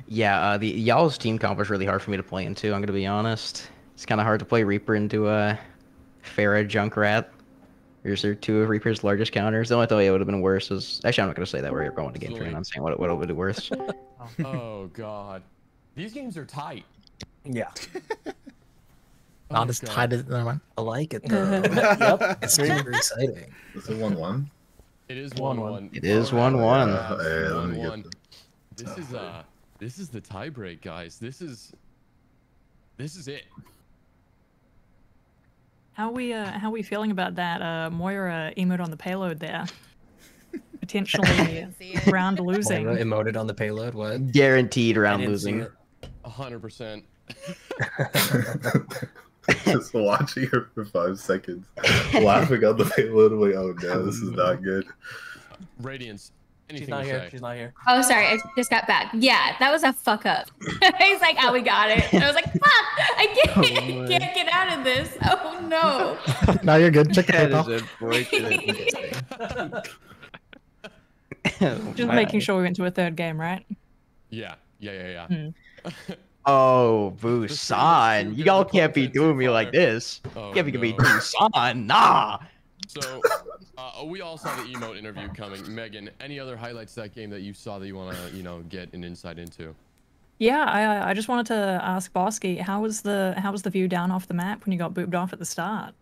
Yeah, uh, the y'all's team comp was really hard for me to play into. I'm gonna be honest. It's kind of hard to play Reaper into a Pharah Junkrat. Yours are two of Reaper's largest counters. The only thing it would have been worse is actually I'm not gonna say that we're going to game three. And I'm saying what what would be worse. Oh god, these games are tight. Yeah. Not oh, as god. tight as never mind. I like it though. Yep. It's super exciting. Is it one one? It is one one. one. It is oh, one one. Yeah, yeah, let me one. Get this oh. is uh. This is the tie break, guys. This is, this is it. How we uh, how we feeling about that uh, Moira emote on the payload there? Potentially round losing. Moira emoted on the payload. What? Guaranteed round losing. A hundred percent. Just watching her for five seconds, laughing on the payload. I'm like, oh no, this is not good. Radiance. Anything She's not here. Say. She's not here. Oh, sorry. I just got back. Yeah, that was a fuck up. He's like, oh, we got it. And I was like, fuck! I can't, oh, I can't get out of this. Oh, no. Now you're good. Check that out. Just making right. sure we went to a third game, right? Yeah. Yeah, yeah, yeah. Hmm. Oh, Busan. Y'all can't be doing me like this. Oh, you can't no. be Busan. Nah. So, uh, we all saw the emote interview coming. Megan, any other highlights of that game that you saw that you want to, you know, get an insight into? Yeah, I, I just wanted to ask Bosky, how was the how was the view down off the map when you got booped off at the start?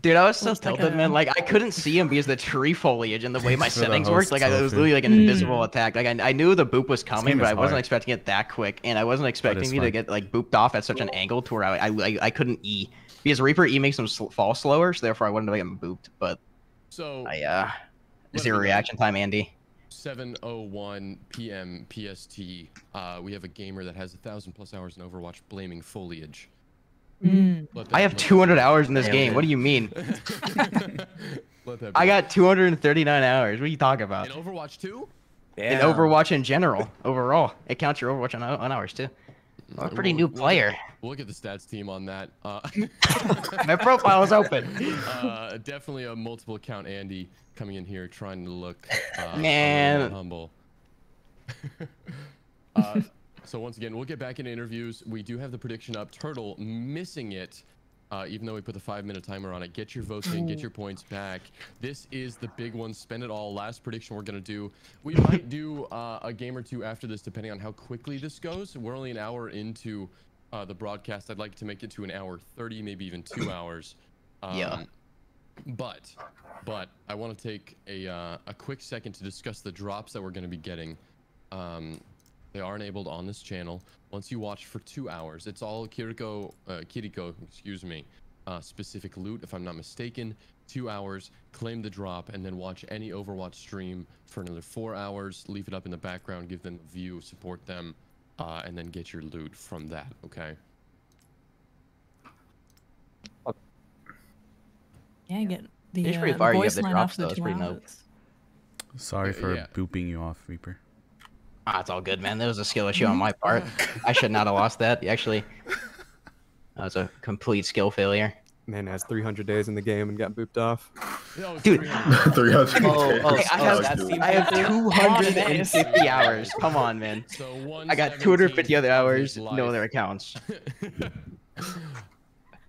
Dude, I was so tilted, like a... man. Like, I couldn't see him because the tree foliage and the way my settings worked. Like, I, it was literally like an mm. invisible attack. Like, I, I knew the boop was coming, but I wasn't hard. expecting it that quick. And I wasn't expecting me fun. to get, like, booped off at such an angle to where I, I, I couldn't E. Because Reaper E makes him sl fall slower, so therefore I wanted to get him booped. But so, I, uh, zero reaction time, Andy. seven oh one P M P S T. Uh, we have a gamer that has one thousand plus hours in Overwatch blaming foliage. Mm. I have two hundred hours in this game. It. What do you mean? I got two hundred thirty-nine hours. What are you talking about? In Overwatch two? Yeah. In Overwatch in general, overall. It counts your Overwatch on, on hours too. I'm a pretty we'll, new player. We'll, we'll get the stats team on that. Uh, My profile is open. Uh, definitely a multiple account Andy coming in here trying to look uh, Man. humble. uh, So once again, we'll get back into interviews. We do have the prediction up. Turtle missing it, uh, even though we put the five-minute timer on it. Get your votes in, get your points back. This is the big one. Spend it all. Last prediction we're going to do. We might do uh, a game or two after this, depending on how quickly this goes. We're only an hour into uh, the broadcast. I'd like to make it to an hour thirty, maybe even two hours. Um, yeah. But, but I want to take a, uh, a quick second to discuss the drops that we're going to be getting. Um... They are enabled on this channel. Once you watch for two hours, it's all Kiriko, uh, Kiriko, excuse me, uh, specific loot, if I'm not mistaken. Two hours, claim the drop, and then watch any Overwatch stream for another four hours. Leave it up in the background, give them a view, support them, uh, and then get your loot from that, okay? Yeah, I get the, uh, pretty far. the voice you have the line drops, after though. the two pretty hours. Nice. Sorry for yeah. booping you off, Reaper. Ah, it's all good, man. That was a skill issue on my part. I should not have lost that. Actually, that was a complete skill failure. Man has three hundred days in the game and got booped off. Dude, three hundred. Oh, oh, I have, oh, I have two hundred fifty hours. Come on, man. So I got two hundred fifty other hours. No other accounts.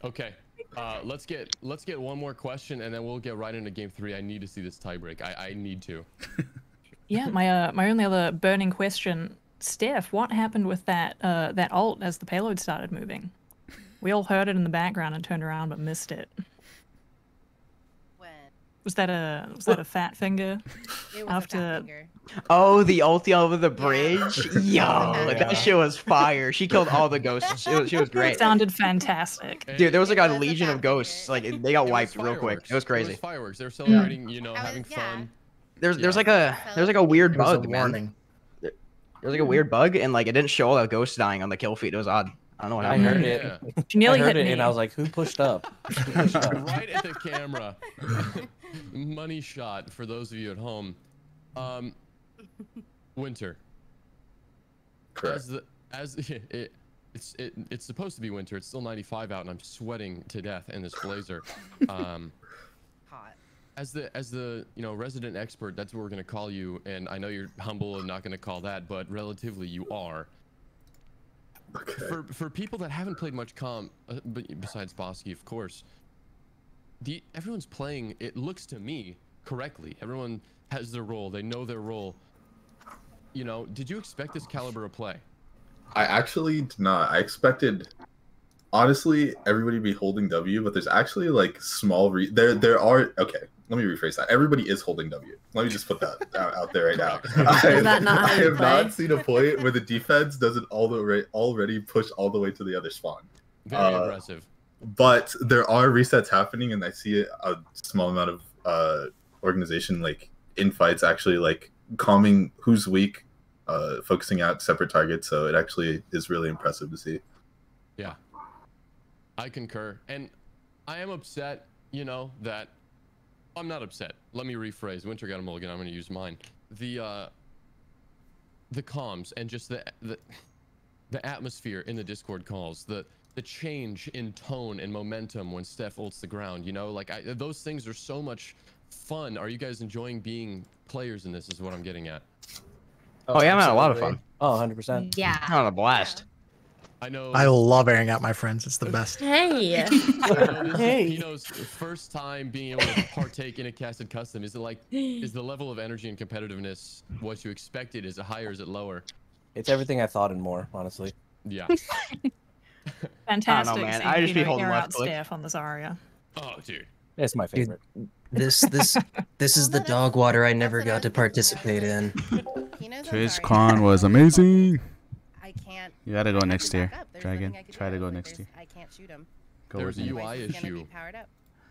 Okay. Uh, let's get let's get one more question and then we'll get right into game three. I need to see this tiebreak. I I need to. Yeah, my uh my only other burning question, Steph, what happened with that uh that ult as the payload started moving? We all heard it in the background and turned around but missed it. When? Was that a was that a fat finger? It was after... a fat finger. Oh, the ulti over the bridge? Yeah. Yo, yeah. That shit was fire. She killed all the ghosts. She was, she was great. It sounded fantastic. Dude, there was like a legion of ghosts. Like, they got wiped real quick. It was crazy. It was fireworks. They were celebrating, you know, was, having yeah. fun. There's, there's, yeah. like a, there's like a weird bug, a man. There was like a weird bug, and like it didn't show all the ghosts dying on the kill feed. It was odd. I don't know what I heard it. Yeah. She nearly I heard hit it, me. And I was like, "Who pushed up?" Who pushed up? Right at the camera. Money shot for those of you at home. Um, winter. Correct. As the as it, it it's it it's supposed to be winter. It's still ninety-five out, and I'm sweating to death in this blazer. Um, hot. As the as the you know resident expert, that's what we're gonna call you. And I know you're humble and not gonna call that, but relatively you are. Okay. For for people that haven't played much comp, uh, but besides Bosky, of course, the everyone's playing. It looks to me correctly. Everyone has their role. They know their role. You know, did you expect this caliber of play? I actually did not. I expected, honestly, everybody to be holding W, but there's actually like small re there there are okay. Let me rephrase that. Everybody is holding W. Let me just put that out there right now. I, I have not seen a point where the defense doesn't all the way, already push all the way to the other spawn. Very uh, impressive. But there are resets happening, and I see a small amount of uh, organization, like infights, actually like calming who's weak, uh, focusing out separate targets. So it actually is really impressive to see. Yeah, I concur, and I am upset. You know that. I'm not upset. Let me rephrase. Winter got a mulligan. I'm going to use mine. The uh, the comms and just the, the the atmosphere in the Discord calls, the the change in tone and momentum when Steph ults the ground. You know, like I, those things are so much fun. Are you guys enjoying being players in this? Is what I'm getting at. Oh, oh yeah, I'm having a lot of fun. Oh, one hundred percent. Yeah, I'm having a blast. I know. I love airing out my friends. It's the best. Hey. Hey. You know, first time being able to partake in a casted custom. Is it like, is the level of energy and competitiveness what you expected? Is it higher? Is it lower? It's everything I thought and more, honestly. Yeah. Fantastic. I don't know, man. I just be holding left staff on the Zarya. Oh, dude. It's my favorite. Dude, this this this is the dog water I never got to participate in. TwitchCon was amazing. I can't. You gotta go next year, Dragon. Try to go next year. I can't shoot him. There's a U I issue.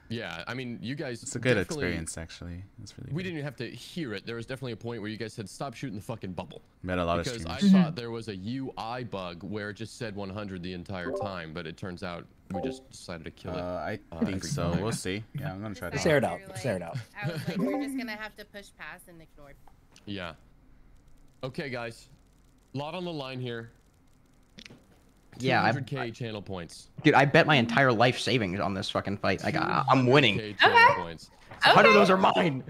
Yeah, I mean, you guys. It's a good experience, actually. It's really. We didn't even have to hear it. There was definitely a point where you guys said, "Stop shooting the fucking bubble." Met a lot of streamers. Because I thought there was a U I bug where it just said one hundred the entire time, but it turns out we just decided to kill it. Uh, I think so. We'll see. Yeah, I'm gonna try to. Air it out. Air it out. I was like, we're just gonna have to push past and ignore. Yeah. Okay, guys. Lot on the line here. Yeah, two hundred K I, channel points. Dude, I bet my entire life savings on this fucking fight. Like, I, I'm winning. Okay. Points. So okay. How do those are mine?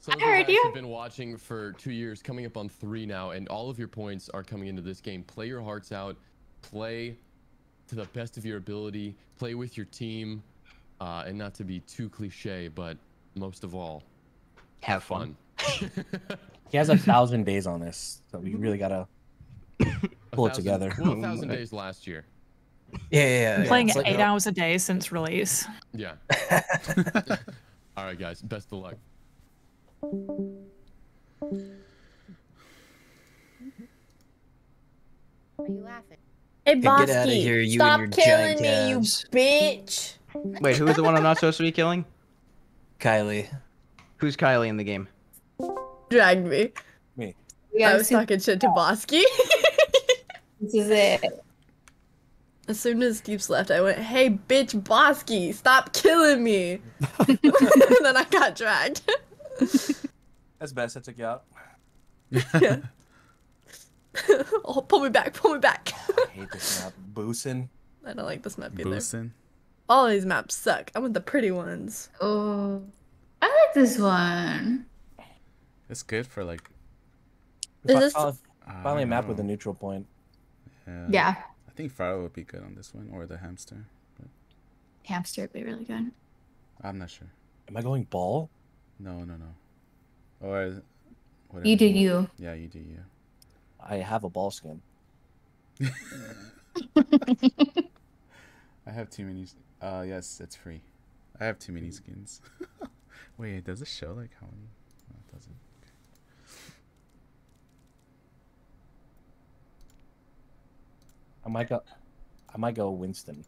So I heard you. I've been watching for two years, coming up on three now, and all of your points are coming into this game. Play your hearts out. Play to the best of your ability. Play with your team, uh, and not to be too cliche, but most of all, have fun. fun. He has a thousand days on this, so you really gotta. Pull it together. Well, a thousand days last year. Yeah, yeah, yeah. Playing yeah. eight like, hours a day since release. Yeah. All right, guys. Best of luck. Are you laughing? Hey, Bosky, get out of here, you stop and your killing me, you bitch. Wait, who was the one I'm not supposed to be killing? Kylie. Who's Kylie in the game? Drag me. Me. Yeah, I was talking shit to Bosky. This is it. As soon as Deeps left, I went, "Hey, bitch, Bosky, stop killing me." And then I got dragged. That's best. I took you out. Yeah. Oh, pull me back. Pull me back. I hate this map. Busan. I don't like this map either. Busan. All these maps suck. I want the pretty ones. Oh, I like this one. It's good for like. Is this uh, finally a map know. with a neutral point? Yeah. yeah. I think Pharah would be good on this one, or the hamster. But... hamster would be really good. I'm not sure. Am I going ball? No, no, no. Or whatever. You do you. Yeah, you do you. I have a ball skin. I have too many. Uh, yes, it's free. I have too many skins. Wait, does it show like how many? No, it doesn't. I might go. I might go Winston.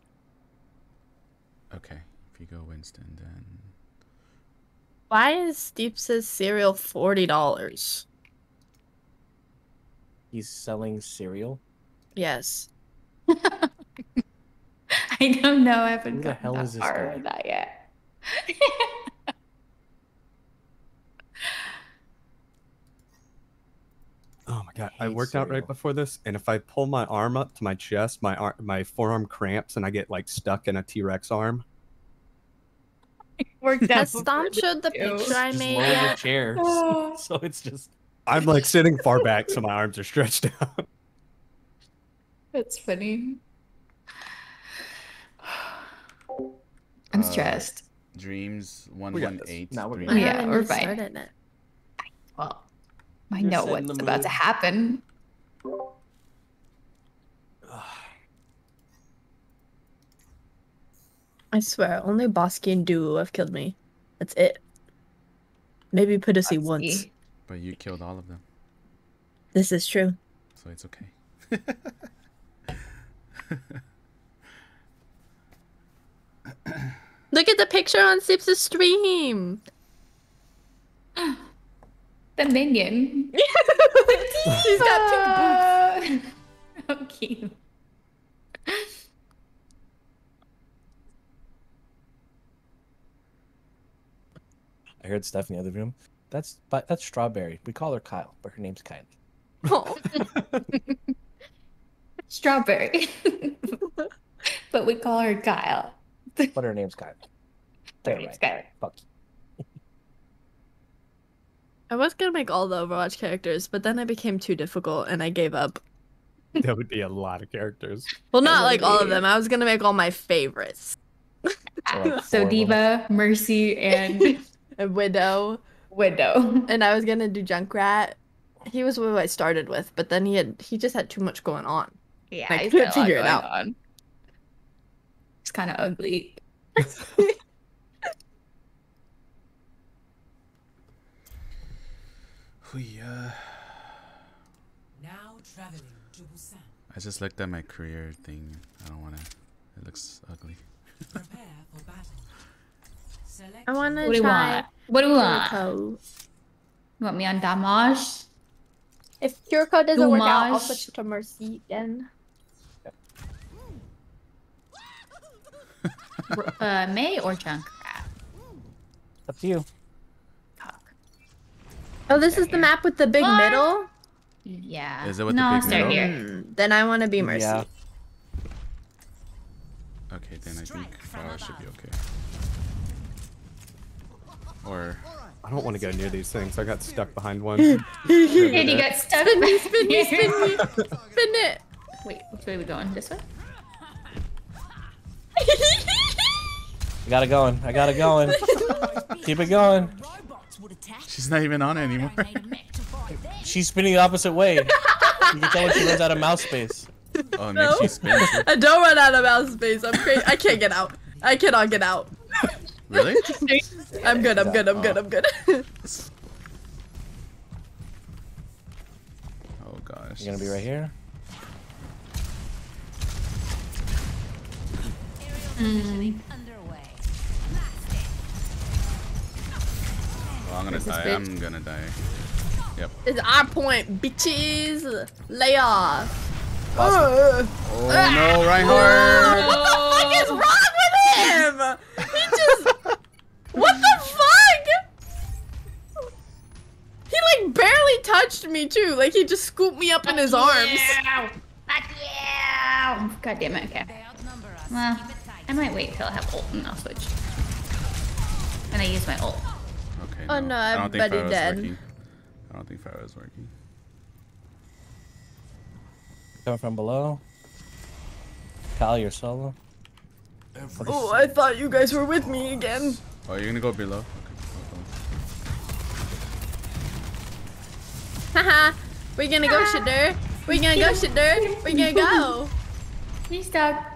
Okay, if you go Winston, then. Why is Steep says cereal forty dollars? He's selling cereal. Yes. I don't know. I haven't gotten that far with that yet. Oh my god! I, I worked cereal. out right before this, and if I pull my arm up to my chest, my arm, my forearm cramps, and I get like stuck in a T-Rex arm. I worked out. Stomp showed the picture just I made. Just a chair, oh. so it's just. I'm like sitting far back, so my arms are stretched out. That's funny. I'm stressed. Uh, dreams one one eight. We we're oh, yeah, we're fine. It. Well, I You're know what's about mood. to happen. I swear, only Bosky and Duo have killed me. That's it. Maybe Pudusi once. But you killed all of them. This is true. So it's okay. Look at the picture on Sips' stream. The minion. She's got two boobs. How cute. I heard Steph in the other room. That's but that's Strawberry. We call her Kyle, but her name's Kylie. Oh. Strawberry. But we call her Kyle. But her name's Kylie. Her name's right. Kylie. Fuck you. I was gonna make all the Overwatch characters, but then I became too difficult and I gave up. That would be a lot of characters. Well, not like be... all of them. I was gonna make all my favorites. Like so D.Va, Mercy, and Widow. Widow. And I was gonna do Junkrat. He was who I started with, but then he had he just had too much going on. Yeah, I couldn't figure it out. On. It's kind of ugly. Yeah. Now traveling to Busan. I just looked at my career thing. I don't want to. It looks ugly. Prepare for battle. I want to try. What do you want? What do you want? You want me on Damage? If Kiriko doesn't Damage. work out, I'll switch to Mercy then. uh, May or Junkrat? Up to you. Cock. Oh, this there is the here. map with the big what? middle? Yeah. Is it with no, the big middle? Here. Then I want to be Mercy. Yeah. Okay, then I think Pharah should be okay. Or... I don't want to go near these things. I got stuck behind one. And you got stuck. Spin me, spin me, spin me. Spin it. Wait, which way are we going? This way? I got it going. I got it going. Keep it going. She's not even on it anymore. She's spinning the opposite way. You can tell when she runs out of mouse space. Oh, no. She spins. I don't run out of mouse space. I'm crazy. I can't get out. I cannot get out. Really? I'm good. I'm good. I'm good. I'm good. Oh gosh. You're gonna be right here. Mm. Oh, I'm gonna There's die. I'm gonna die. Yep. It's our point, bitches. Lay off. Awesome. Oh no, Reinhardt! What the fuck is wrong with him? He just. What the fuck? He like barely touched me too. Like he just scooped me up fuck in his you. arms. Fuck you! God damn it. Okay. Well, I might wait till I have ult and I'll switch. And I use my ult. Okay. No. Oh no, I'm buddy dead. Working. I don't think Pharah is working. Coming from below. Kyle, you're solo. Every oh, I thought you guys were with me again. Oh, you're gonna go below? Okay. Haha, we're gonna go, Shadur. We're gonna go, Shadur. We're gonna go. He's stuck.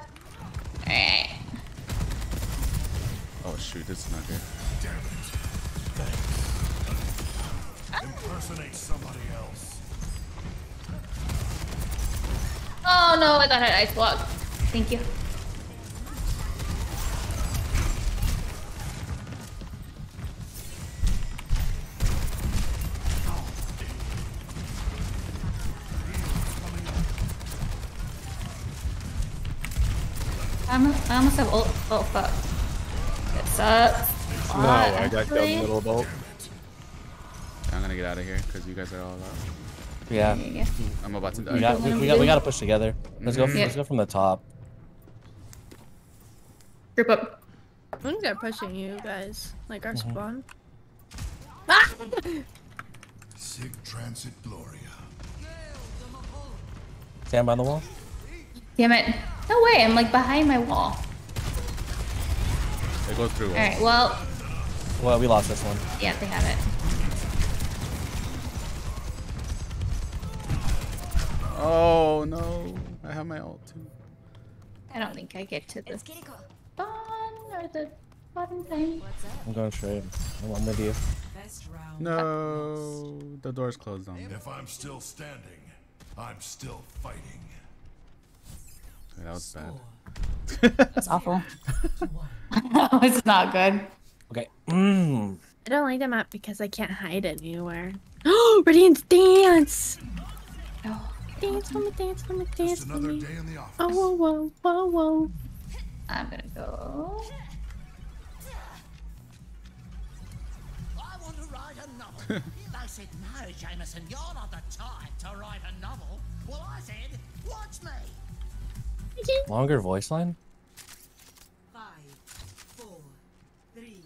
Oh shoot, it's not good. Damn it. Thanks. Impersonate somebody else. Oh no, I got an ice block. Thank you. I'm, I almost have ult. Oh fuck. It sucks. No, lot, I got killed in the middle of ult. I'm gonna get out of here because you guys are all out. Yeah. yeah. I'm about to die. We got, we, we, got, we gotta push together. Let's mm-hmm. go. From, yeah. Let's go from the top. Group up. I think they're pushing you guys, like our mm-hmm. spawn. Ah! Sig Transit Gloria. Stand by the wall. Damn it. No way, I'm like behind my wall. They go through. Alright, well. Well, we lost this one. Yeah, they have it. Oh no. I have my ult too. I don't think I get to this spawn or the bottom thing. I'm going straight. I'm with you. No. The door's closed on me. If I'm still standing, I'm still fighting. That was bad. That's awful. No, it's not good. Okay. Mm. I don't like the map because I can't hide it anywhere. Oh, Radiance dance! Oh, dance for me, dance for me, dance for me. Oh, whoa, whoa, whoa, whoa. I'm gonna go. I want to write a novel. They said, no, Jameson, you're not the type to write a novel. Well, I said, watch me. Longer voice line? Five, four, three,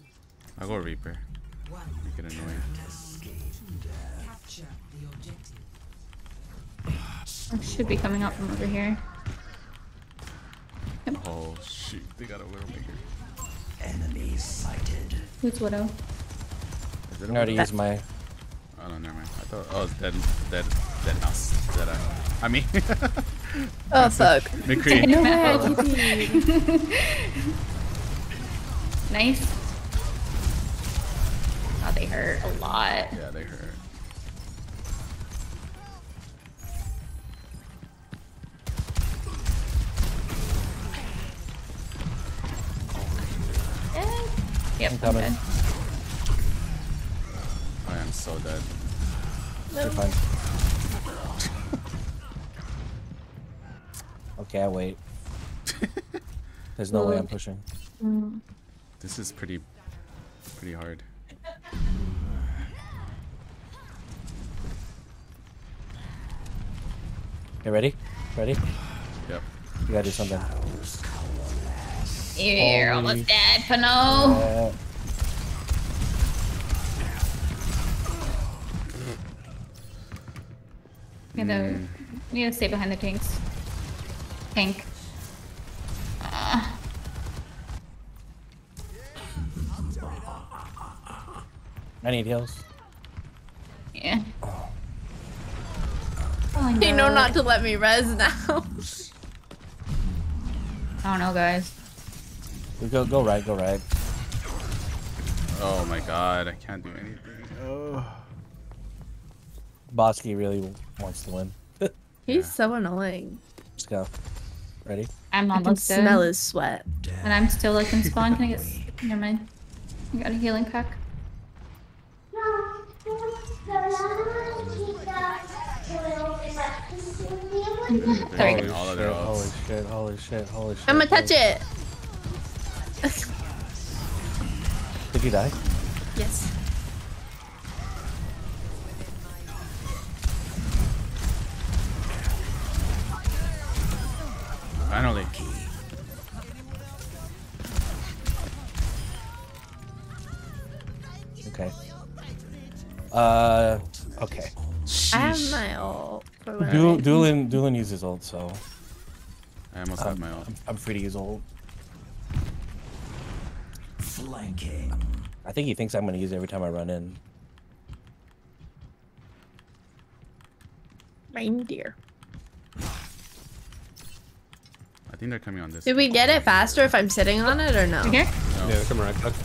I'll go Reaper. One, make it annoying. Capture the objective. I should be coming out from over here. Yep. Oh shoot, they got a Widowmaker. Enemy sighted. Who's Widow? I already used my... Oh no, never mind. I thought... Oh, it's dead. Dead. Dead mouse. Dead eye. I mean... Oh fuck. McCree. No oh. Nice. Oh, they hurt a lot. Yeah, they hurt. Yeah. Yep, I'm coming. I am so dead. No. You're fine. Okay, I wait. There's no way I'm pushing. This is pretty, pretty hard. Okay, ready? Ready? Yep. You gotta do something. You're Holy almost dead, Pano. We gotta, mm. we gotta stay behind the tanks. Tank. Uh. I need heals. Yeah. Oh, no. You know not to let me res now. I don't know, guys. We go, go right, go right. Oh my god, I can't do anything. Oh. Bosky really wants to win. He's yeah. so annoying. Let's go. Ready? I'm on I can smell his sweat. Damn. And I'm still looking spawn. Can I get... Never mind. I got a healing pack. There we go. Holy shit, holy shit, holy shit. I'm gonna touch it! Did you die? Yes. Finally. Okay. Uh, okay. Sheesh. I have my ult. Du Doolin, Doolin uses ult, so. I almost um, have my ult. I'm, I'm free to use ult. Flanking. I think he thinks I'm going to use it every time I run in. Reindeer. I think they're coming on this. Did we get it faster if I'm sitting on it or no? Okay. No. Yeah, come around. Okay.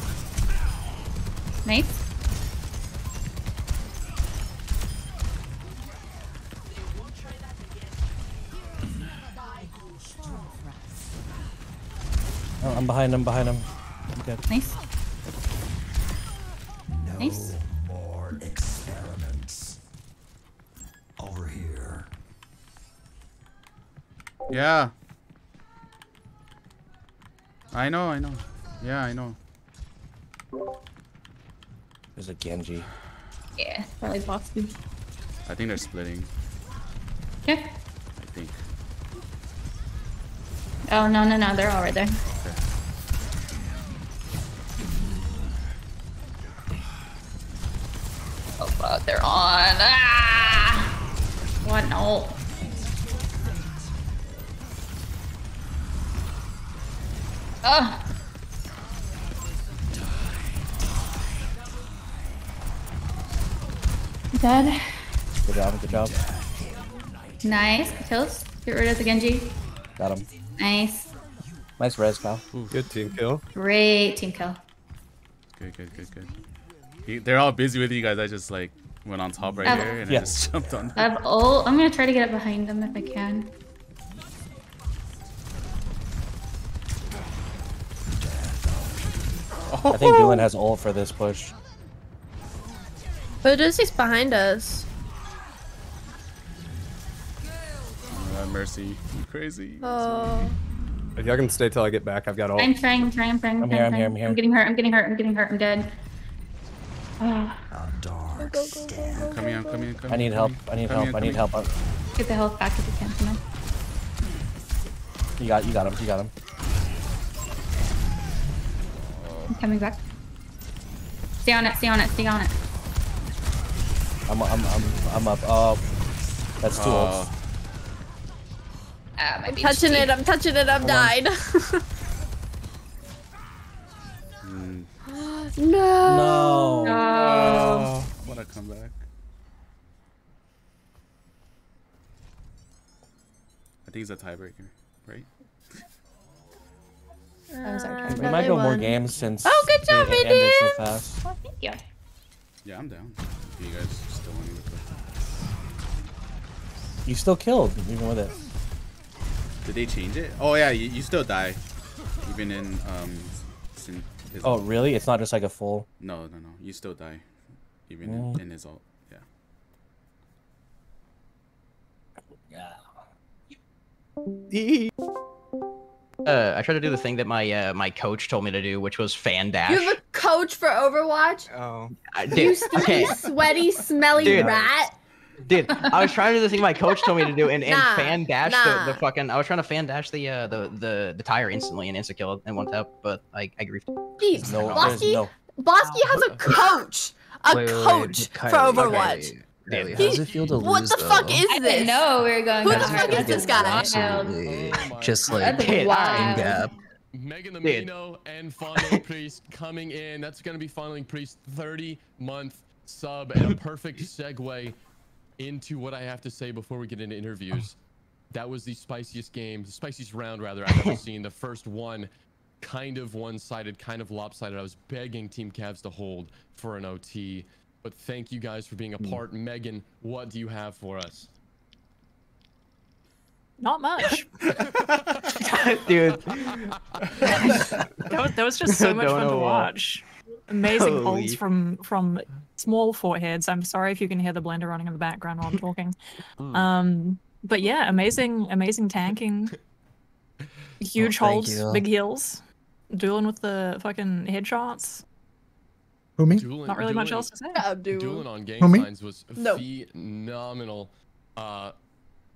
Nice. Oh, I'm behind him, behind him. I'm good. Nice. No nice. More experiments. Over here. Yeah. I know, I know. Yeah, I know. There's a Genji. Yeah, probably Boston. I think they're splitting. Okay. Yeah. I think. Oh, no, no, no. They're all right there. Okay. Oh, fuck. They're on. Ah! What? No. Oh. Dead. Good job. Good job. Nice. Good kills. Get rid of the Genji. Got him. Nice. Nice res, pal. Good team kill. Great team kill. Good, good, good, good. He, they're all busy with you guys. I just like went on top right I've, here and yeah. I just jumped on them. I've all, I'm going to try to get up behind them if I can. Oh. I think Dylan has ult for this push. But Dizzy's behind us. Uh, Mercy, you crazy. Oh. If y'all can stay till I get back, I've got all. I'm trying, I'm trying, I'm trying. I'm, I'm here, trying. I'm here, I'm here. I'm getting hurt, I'm getting hurt, I'm getting hurt, I'm dead. Oh. Go, go, go, go, come in, come in, come in. I need help, I need help, I need help. Get the health back if you can, come on. You got, you got him, you got him. I'm coming back. Stay on it, stay on it, stay on it. I'm, I'm, I'm, I'm up. Oh, that's two ults. Uh, I'm touching it, I'm touching it, I'm Hold dying. mm. no. no! No! What a comeback. I think it's a tiebreaker, right? uh, that was our tiebreaker. We might go more games since oh, good job, they ended so fast. Well, thank you. Yeah, I'm down. If you guys still want me to play. You still killed, even with it. Did they change it? Oh yeah, you, you still die, even in um. Sin oh really? It's not just like a full. No, no, no. You still die, even mm. in, in his ult. Yeah. Yeah. Uh, I tried to do the thing that my uh, my coach told me to do, which was fan dash. You have a coach for Overwatch? Oh. I did. You stinky, okay. sweaty, smelly Dude. rat. Dude, I was trying to do the thing my coach told me to do, and, and nah, fan dash nah. the, the fucking. I was trying to fan dash the uh, the the the tire instantly and insta kill and one tap, but I I griefed. Jeez, no, Bosky, no. Bosky has a coach, a wait, wait, coach wait, wait, for Overwatch. Okay. Dude, he, to what lose, the though? Fuck is I this? Didn't know we were going. Who the fuck is this guy? Oh just like Dude, gap. Megan the Mino and Fondling Priest coming in. That's gonna be Fondling Priest thirty month sub and a perfect segue into what I have to say before we get into interviews. That was the spiciest game, the spiciest round rather I've ever seen. The first one, kind of one-sided, kind of lopsided. I was begging Team Cavs to hold for an O T. But thank you guys for being a part. Mm. Megan, what do you have for us? Not much. Dude. that, that was just so much fun to watch. Amazing Holy. ults from, from small foreheads. I'm sorry if you can hear the blender running in the background while I'm talking. Mm. Um, but yeah, amazing, amazing tanking. Huge oh, holds, you. big heals. Dueling with the fucking headshots. Who me? Dueling, Not really dueling, much else to say. Uh, duel. Dueling on game signs was no. phenomenal. Uh,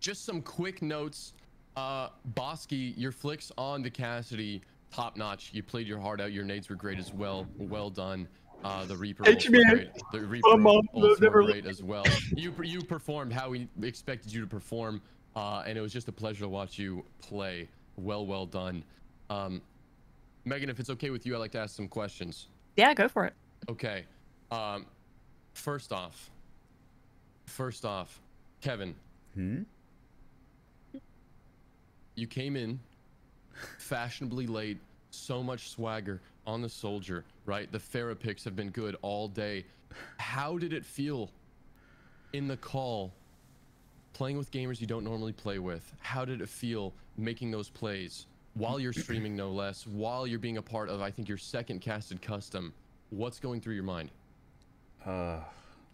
just some quick notes. Uh, Bosky, your flicks on the Cassidy, top notch. You played your heart out. Your nades were great as well. Well done. Uh, the Reaper ults were great. The Reaper ults were great as well. You you performed how we expected you to perform, uh, and it was just a pleasure to watch you play. Well, well done. Um, Megan, if it's okay with you, I'd like to ask some questions. Yeah, go for it. Okay. Um, first off, first off, Kevin. Hmm? You came in fashionably late, so much swagger on the Soldier, right? The Pharah picks have been good all day. How did it feel in the call playing with gamers you don't normally play with? How did it feel making those plays while you're streaming, no less, while you're being a part of, I think, your second casted custom? What's going through your mind? Uh,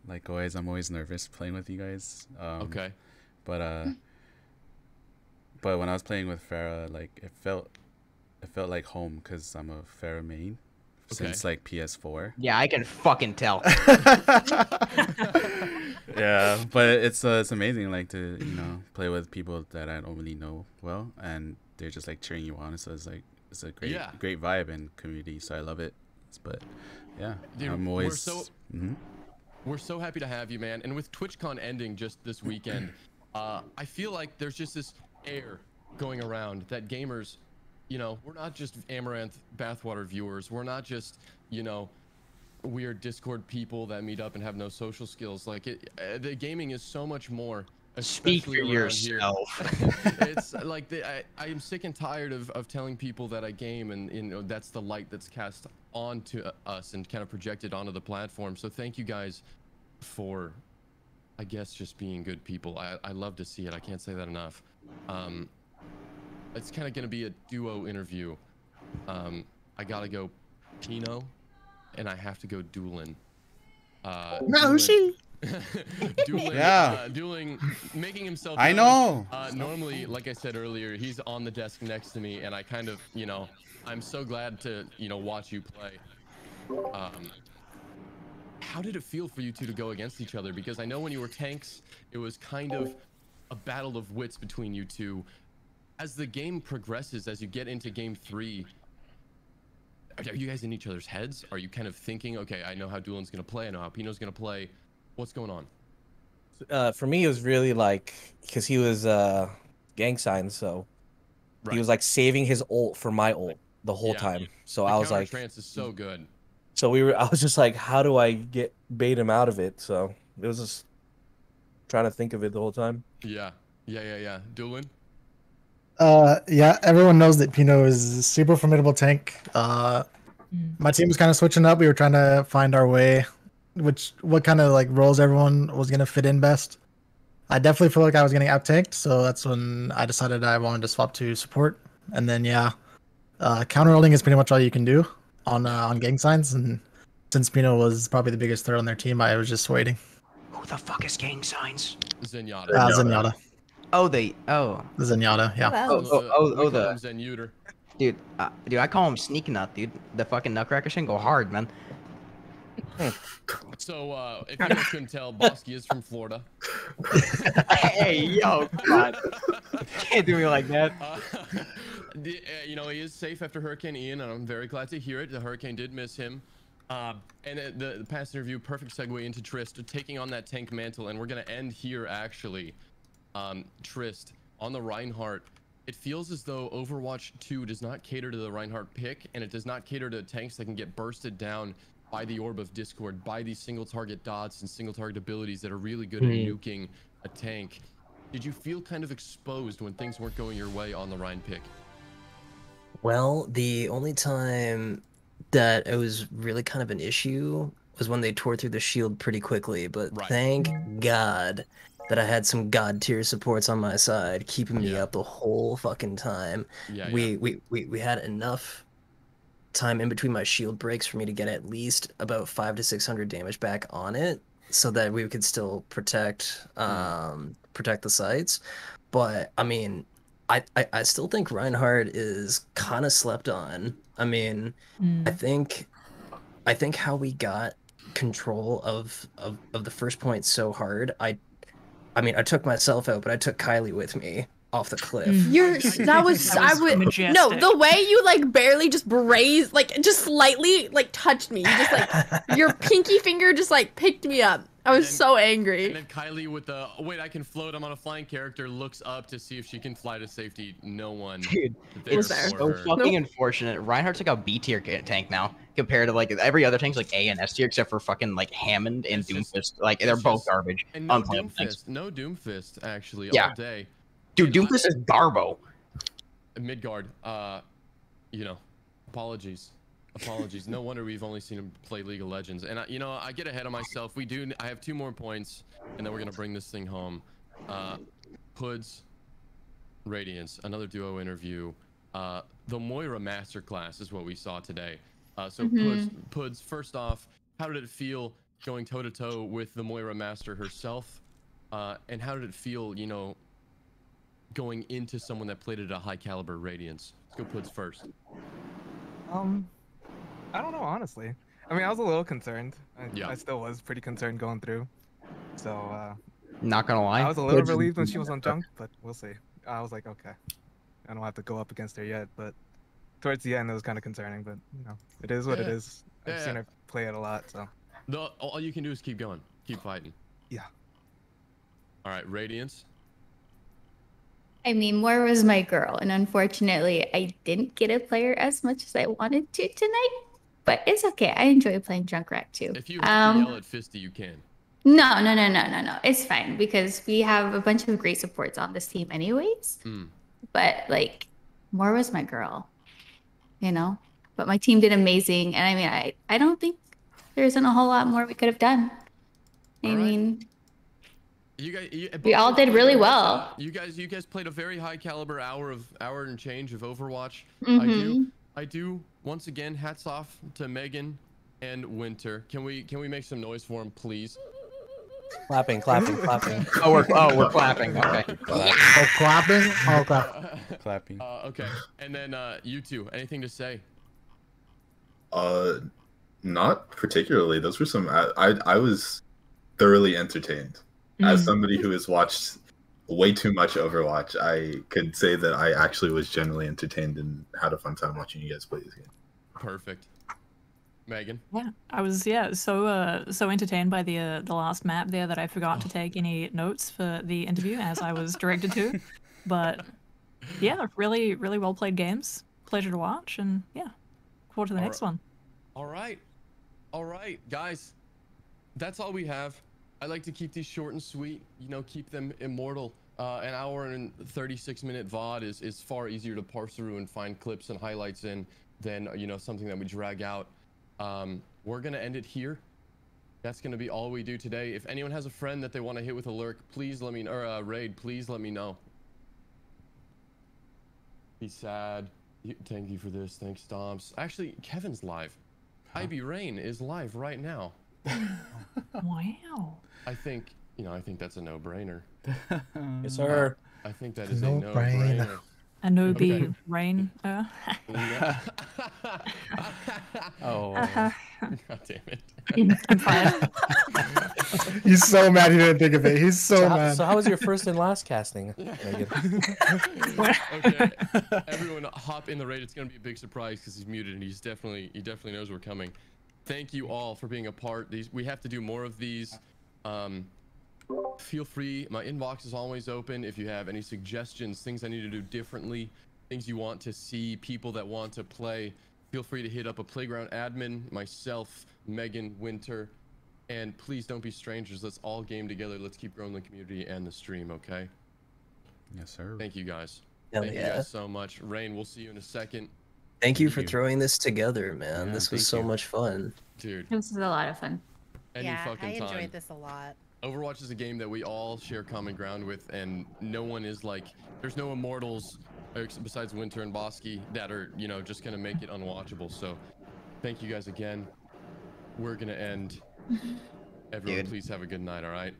like always, I'm always nervous playing with you guys. Um, okay. But uh, but when I was playing with Pharah, like it felt, it felt like home because I'm a Pharah main okay. since like P S four. Yeah, I can fucking tell. Yeah, but it's uh, it's amazing, like, to, you know, play with people that I don't really know well, and they're just like cheering you on. So it's like, it's a great yeah. great vibe and community, so I love it. But yeah, dude, I'm always we're so, mm-hmm. we're so happy to have you, man. And with TwitchCon ending just this weekend, uh I feel like there's just this air going around that gamers, you know, we're not just Amaranth bathwater viewers, we're not just, you know, weird Discord people that meet up and have no social skills. Like, it, uh, the gaming is so much more. Speak for yourself. It's like the, I, I'm sick and tired of, of telling people that I game, and, you know, that's the light that's cast onto us and kind of projected onto the platform. So thank you guys for, I guess, just being good people. I, I love to see it. I can't say that enough. Um, it's kind of going to be a duo interview. Um, I got to go Pino, and I have to go Doolin. Uh, no, she... dueling, yeah. uh, dueling, making himself. I know. Uh, normally, like I said earlier, he's on the desk next to me, and I kind of, you know, I'm so glad to, you know, watch you play. Um, how did it feel for you two to go against each other? Because I know when you were tanks, it was kind of a battle of wits between you two. As the game progresses, as you get into game three, are you guys in each other's heads? Are you kind of thinking, okay, I know how Doolin's gonna play, I know how Pino's gonna play. What's going on? Uh, for me, it was really like, because he was uh, gang sign, so right. he was like saving his ult for my ult the whole yeah, time. So I was like, "Trance is so good." So we were. I was just like, "How do I get bait him out of it?" So it was just trying to think of it the whole time. Yeah, yeah, yeah, yeah. Doolin. Uh, yeah. Everyone knows that Pino is a super formidable tank. Uh, my team was kind of switching up. We were trying to find our way. Which, what kind of like roles everyone was gonna fit in best. I definitely feel like I was getting out-tanked, so that's when I decided I wanted to swap to support. And then yeah, uh, counter holding is pretty much all you can do on uh, on gang signs. And since Pino was probably the biggest threat on their team, I was just waiting. Who the fuck is gang signs? Zenyatta. Uh, Zenyatta. Oh, they. Oh. Zenyatta. Yeah. Oh, oh, oh, oh the. Zenyuter. Dude, uh, dude, I call him Sneak Nut, dude. The fucking Nutcracker should go hard, man. So, uh, if you guys couldn't tell, Bosky is from Florida. Hey, yo, God. Can't do me like that. Uh, the, uh, you know, he is safe after Hurricane Ian, and I'm very glad to hear it. The hurricane did miss him. Uh, and uh, the, the past interview, perfect segue into Trist, taking on that tank mantle, and we're going to end here, actually. Um, Trist, on the Reinhardt, it feels as though Overwatch two does not cater to the Reinhardt pick, and it does not cater to tanks that can get bursted down by the orb of Discord, by these single target dots and single target abilities that are really good mm. at nuking a tank. Did you feel kind of exposed when things weren't going your way on the Rhine pick? Well, the only time that it was really kind of an issue was when they tore through the shield pretty quickly, but right. thank God that I had some god tier supports on my side, keeping me yeah. up the whole fucking time. Yeah, we, yeah. we we we had enough time in between my shield breaks for me to get at least about five to six hundred damage back on it, so that we could still protect um protect the sites. But I mean, I I, I still think Reinhardt is kind of slept on. I mean, mm. I think I think how we got control of of of the first point so hard. I I mean, I took myself out, but I took Kylie with me. Off the cliff. You're that was, that was I would majestic. No, the way you like barely just raised, like just slightly like touched me. You just like your pinky finger just like picked me up. I was then, so angry. And then Kylie with the, oh, wait, I can float. I'm on a flying character, looks up to see if she can fly to safety. No one. Dude, there it's so her. fucking nope. unfortunate. Reinhardt's like a B tier tank now compared to like every other tank's like A and S tier except for fucking like Hammond and it's Doomfist. Just, like they're both just, garbage. And no Doomfist. Tanks. No Doomfist actually yeah. all day. Dude, and Doomfist I, is Garbo. Midgard. Uh, you know, apologies. Apologies. No wonder we've only seen him play League of Legends. And, I, you know, I get ahead of myself. We do. I have two more points, and then we're going to bring this thing home. Uh, Hoods, Radiance, another duo interview. Uh, the Moira Masterclass is what we saw today. Uh, so, mm-hmm. Hoods, Hoods, first off, how did it feel going toe-to-toe with the Moira Master herself? Uh, and how did it feel, you know, going into someone that played at a high-caliber Radiance? Let's go Hoods first. Um... I don't know, honestly. I mean, I was a little concerned. I, yeah. I still was pretty concerned going through. So, uh... not gonna lie. I was a little relieved when she was on Junk, but we'll see. I was like, okay. I don't have to go up against her yet, but... towards the end, it was kind of concerning, but, you know. It is what yeah. it is. I've yeah. seen her play it a lot, so... No, all you can do is keep going. Keep fighting. Yeah. Alright, Radiance? I mean, Moira was my girl, and unfortunately, I didn't get to play her as much as I wanted to tonight. But it's okay. I enjoy playing Junkrat too. If you um, yell at Fisty, you can. No, no, no, no, no, no. It's fine because we have a bunch of great supports on this team anyways. Mm. But like, Moira's my girl, you know? But my team did amazing. And I mean, I, I don't think there isn't a whole lot more we could have done. I all mean, right. you guys, you, we all did really well. You guys, you guys played a very high caliber hour of hour and change of Overwatch. Mm-hmm. I do. I do once again. Hats off to Megan and Winter. Can we can we make some noise for him, please? Clapping, clapping, clapping. Oh, we're oh we're clapping. Okay. Oh, clapping. Oh, clap. Clapping. Uh, okay. And then uh, you two. Anything to say? Uh, not particularly. Those were some. I I, I was thoroughly entertained. Mm. As somebody who has watched way too much Overwatch, I could say that I actually was generally entertained and had a fun time watching you guys play this game. Perfect. Megan? Yeah, I was yeah so uh, so entertained by the uh, the last map there that I forgot oh. to take any notes for the interview as I was directed to, but yeah, really really well played games. Pleasure to watch, and yeah, forward to the all next right. one. All right, all right, guys, that's all we have. I like to keep these short and sweet, you know, keep them immortal. Uh, an hour and thirty-six minute V O D is, is far easier to parse through and find clips and highlights in than, you know, something that we drag out. Um, we're going to end it here. That's going to be all we do today. If anyone has a friend that they want to hit with a lurk, please let me, or a raid, please let me know. Be sad. Thank you for this. Thanks, Stomps. Actually, Kevin's live. Huh? Ivy Rain is live right now. Wow. I think, you know, I think that's a no-brainer. Yes, sir. I think that is no a no-brainer. A no-brainer. Okay. Rain. Uh. Oh. Uh-huh. God damn it. I'm fired. He's so mad he didn't think of it. He's so, so mad. How, so how was your first and last casting? Okay. Everyone hop in the raid. It's going to be a big surprise because he's muted and he's definitely, he definitely knows we're coming. Thank you all for being a part. These, we have to do more of these. Um, feel free. My inbox is always open. If you have any suggestions, things I need to do differently, things you want to see, people that want to play, feel free to hit up a Playground admin, myself, Megan, Winter, and please don't be strangers. Let's all game together. Let's keep growing the community and the stream, okay? Yes, sir. Thank you guys. Hell Thank yeah. you guys so much. Rain, we'll see you in a second. Thank you for throwing this together, man. Yeah, this was so you. much fun. Dude. This is a lot of fun. Any yeah, fucking I enjoyed time. this a lot. Overwatch is a game that we all share common ground with, and no one is like, there's no immortals besides Winter and Bosky that are, you know, just going to make it unwatchable. So thank you guys again. We're going to end. Everyone, Dude. please have a good night, all right?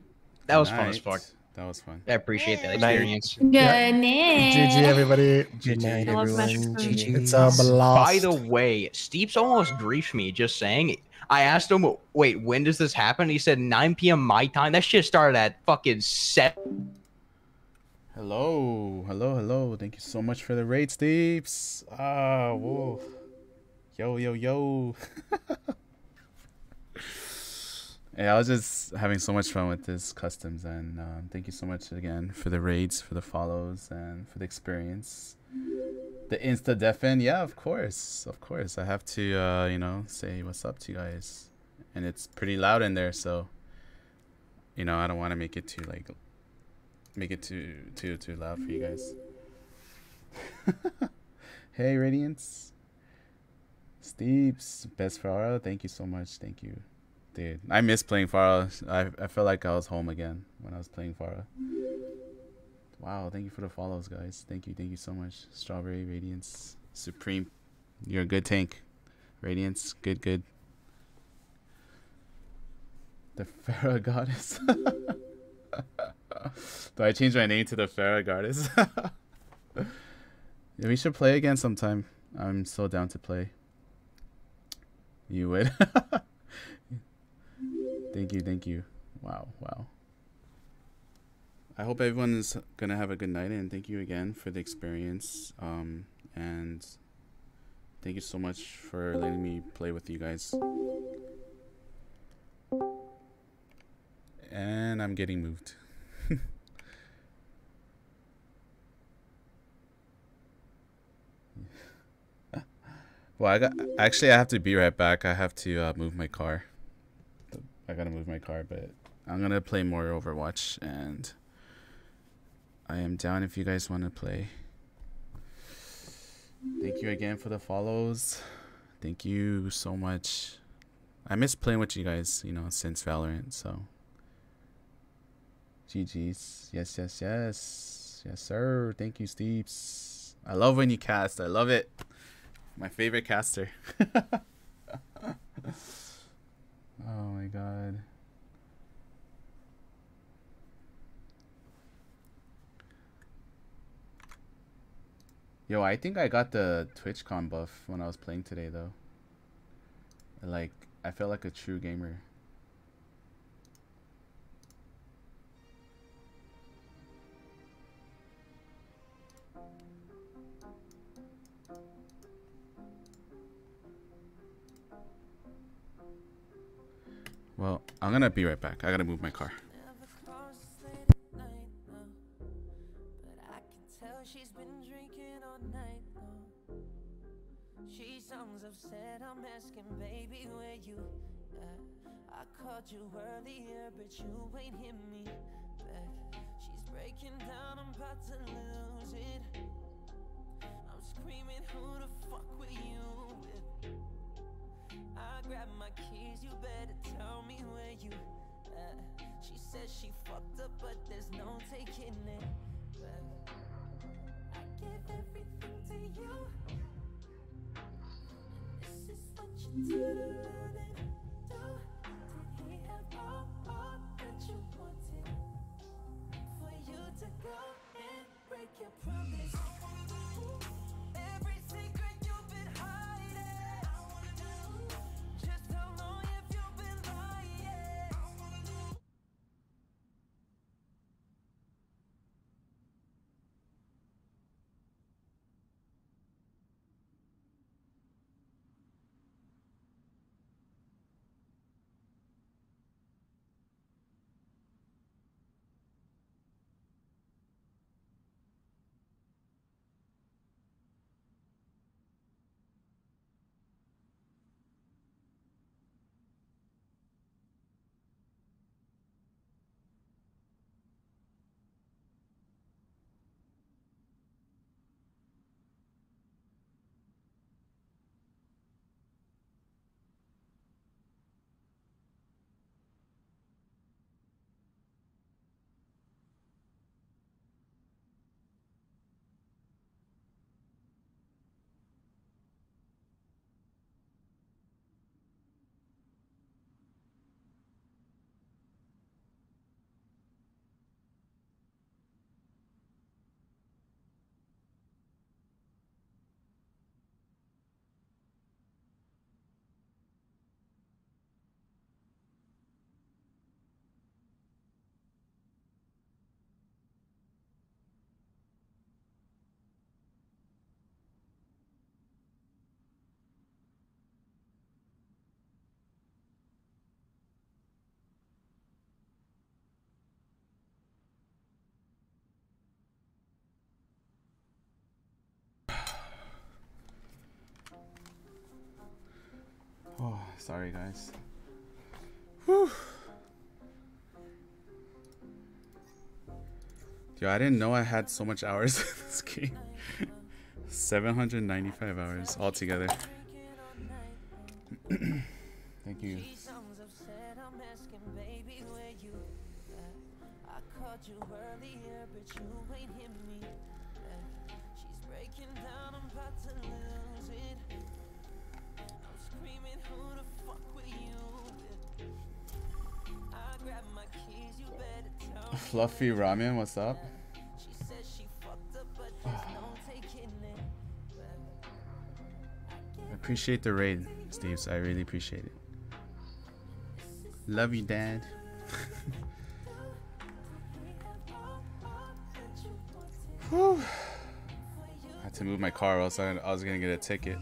That was night. fun as fuck. That was fun. I appreciate that experience. Good night. G G, everybody. Good night, everyone. G G. It's a blast. By the way, Steeps almost griefed me just saying, I asked him, wait, when does this happen? He said nine P M my time. That shit started at fucking seven. Hello. Hello, hello. Thank you so much for the raid, Steeps. Ah, whoa. Yo, yo, yo. Yeah, I was just having so much fun with this customs, and um, thank you so much again for the raids, for the follows, and for the experience. The insta defen, yeah, of course, of course. I have to, uh, you know, say what's up to you guys, and it's pretty loud in there, so you know I don't want to make it too like, make it too too too loud for you guys. Hey, Radiance, Steeps, best Pharah, thank you so much, thank you. Dude, I miss playing Pharah. I, I felt like I was home again when I was playing Pharah. Wow, thank you for the follows, guys. Thank you, thank you so much. Strawberry, Radiance, Supreme. You're a good tank. Radiance, good, good. The Pharah Goddess. Do I change my name to the Pharah Goddess? Yeah, we should play again sometime. I'm so down to play. You would? Thank you, thank you. Wow, wow. I hope everyone is gonna have a good night, and thank you again for the experience. Um, and thank you so much for letting me play with you guys. And I'm getting moved. Well, I got actually I have to be right back. I have to uh, move my car. I gotta move my car, but I'm gonna play more Overwatch, and I am down if you guys want to play. Thank you again for the follows. Thank you so much. I miss playing with you guys, you know, since Valorant, so. G Gs. Yes, yes, yes. Yes, sir. Thank you, Steeps. I love when you cast. I love it. My favorite caster. Oh my god. Yo, I think I got the TwitchCon buff when I was playing today though. Like, I felt like a true gamer. Well, I'm gonna be right back. I gotta move my car. She sounds upset. I'm asking, baby, where you at? I called you earlier, but you ain't hit me back. She's breaking down. I'm about to lose it. I'm screaming, who the fuck were you with? I grab my keys, you better tell me where you at. She says she fucked up, but there's no taking it back. I give everything to you, and this is what you do to do. Did he have all, all that you wanted? For you to go and break your promise. Every secret you've been hiding, Oh, sorry guys. Whew. Yo, I didn't know I had so much hours in this game. seven hundred ninety-five hours altogether. Thank you. Fluffy Ramen, what's up? I appreciate the raid, Steves. I really appreciate it. Love you, Dad. Whew. I had to move my car, or else I was gonna get a ticket.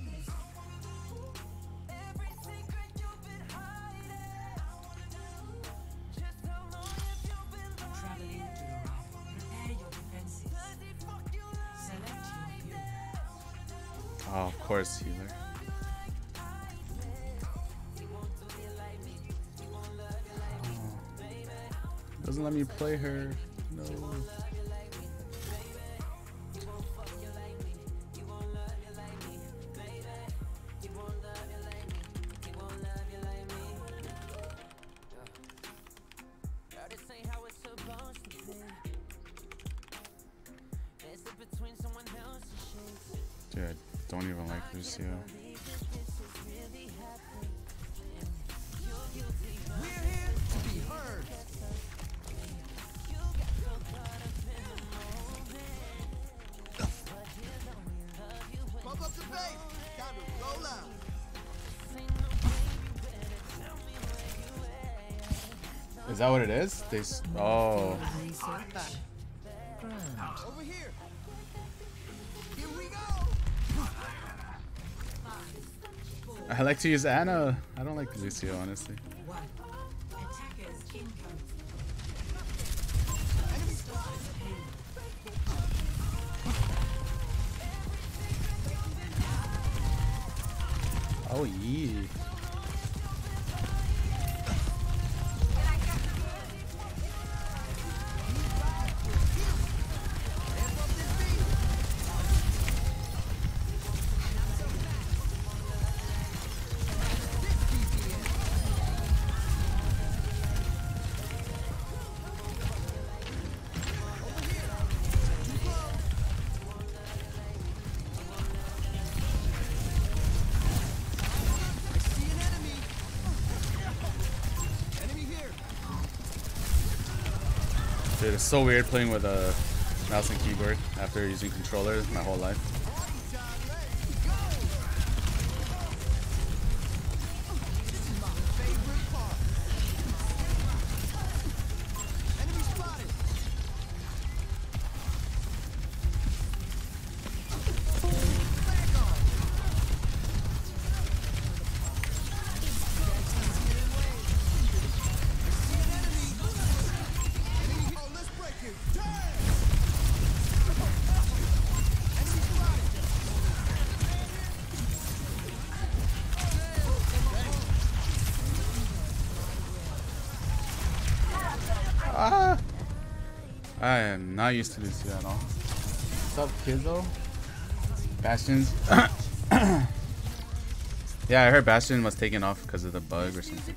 Oh, of course, healer. Oh. Doesn't let me play her. No. Is that what it is? They s oh. Over here. Here we go. I like to use Anna. I don't like Lucio, honestly. Oh yeah. Dude, it's so weird playing with a mouse and keyboard after using controller my whole life. I am not used to Lucio at all. What's up, Kizzo? Bastion's. Yeah, I heard Bastion was taken off because of the bug or something.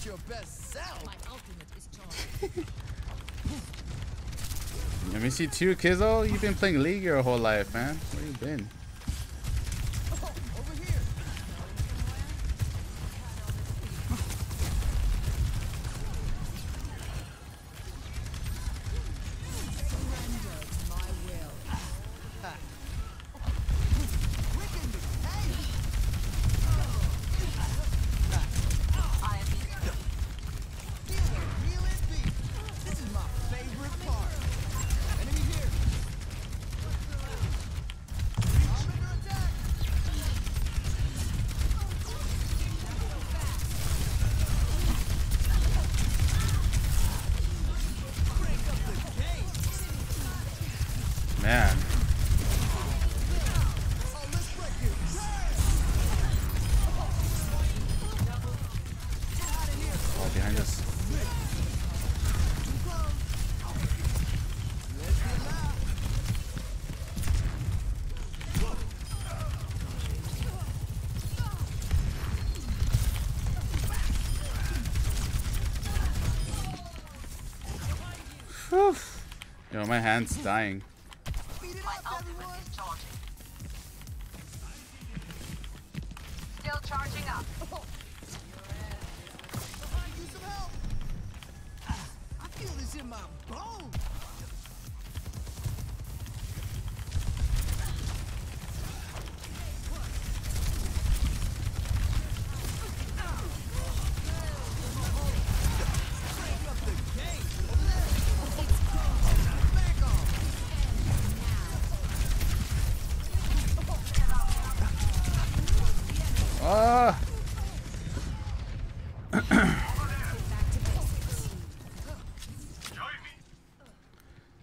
not your best self. My ultimate is charged. Let me see two Kizzo. You've been playing League your whole life, man. Where you been? Oh, over here. Yo, my hand's dying. My ultimate is charging. Still charging up. I need some help. I feel this in my bones.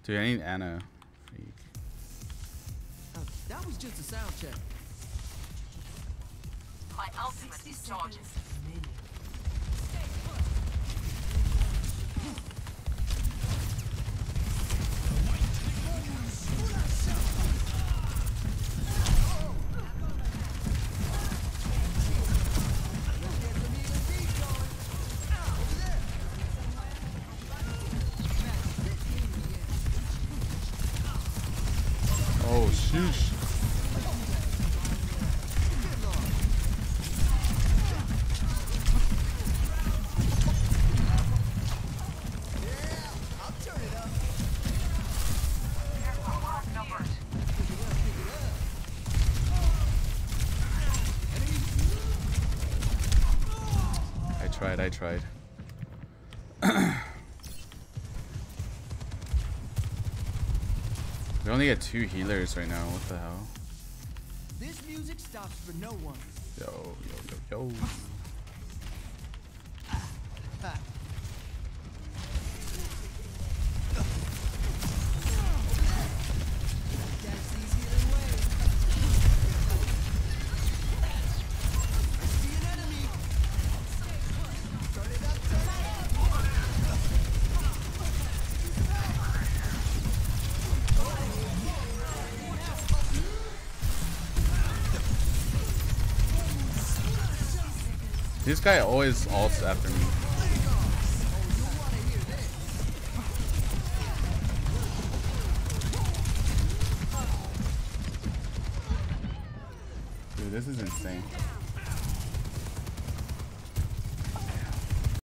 Dude, I need Anna. Freak. Uh, that was just a sound check. My ultimate is charging. I tried. We only got two healers right now. What the hell? This music stops for no one. Yo, yo, yo, yo. This guy always ults after me. Dude, this is insane.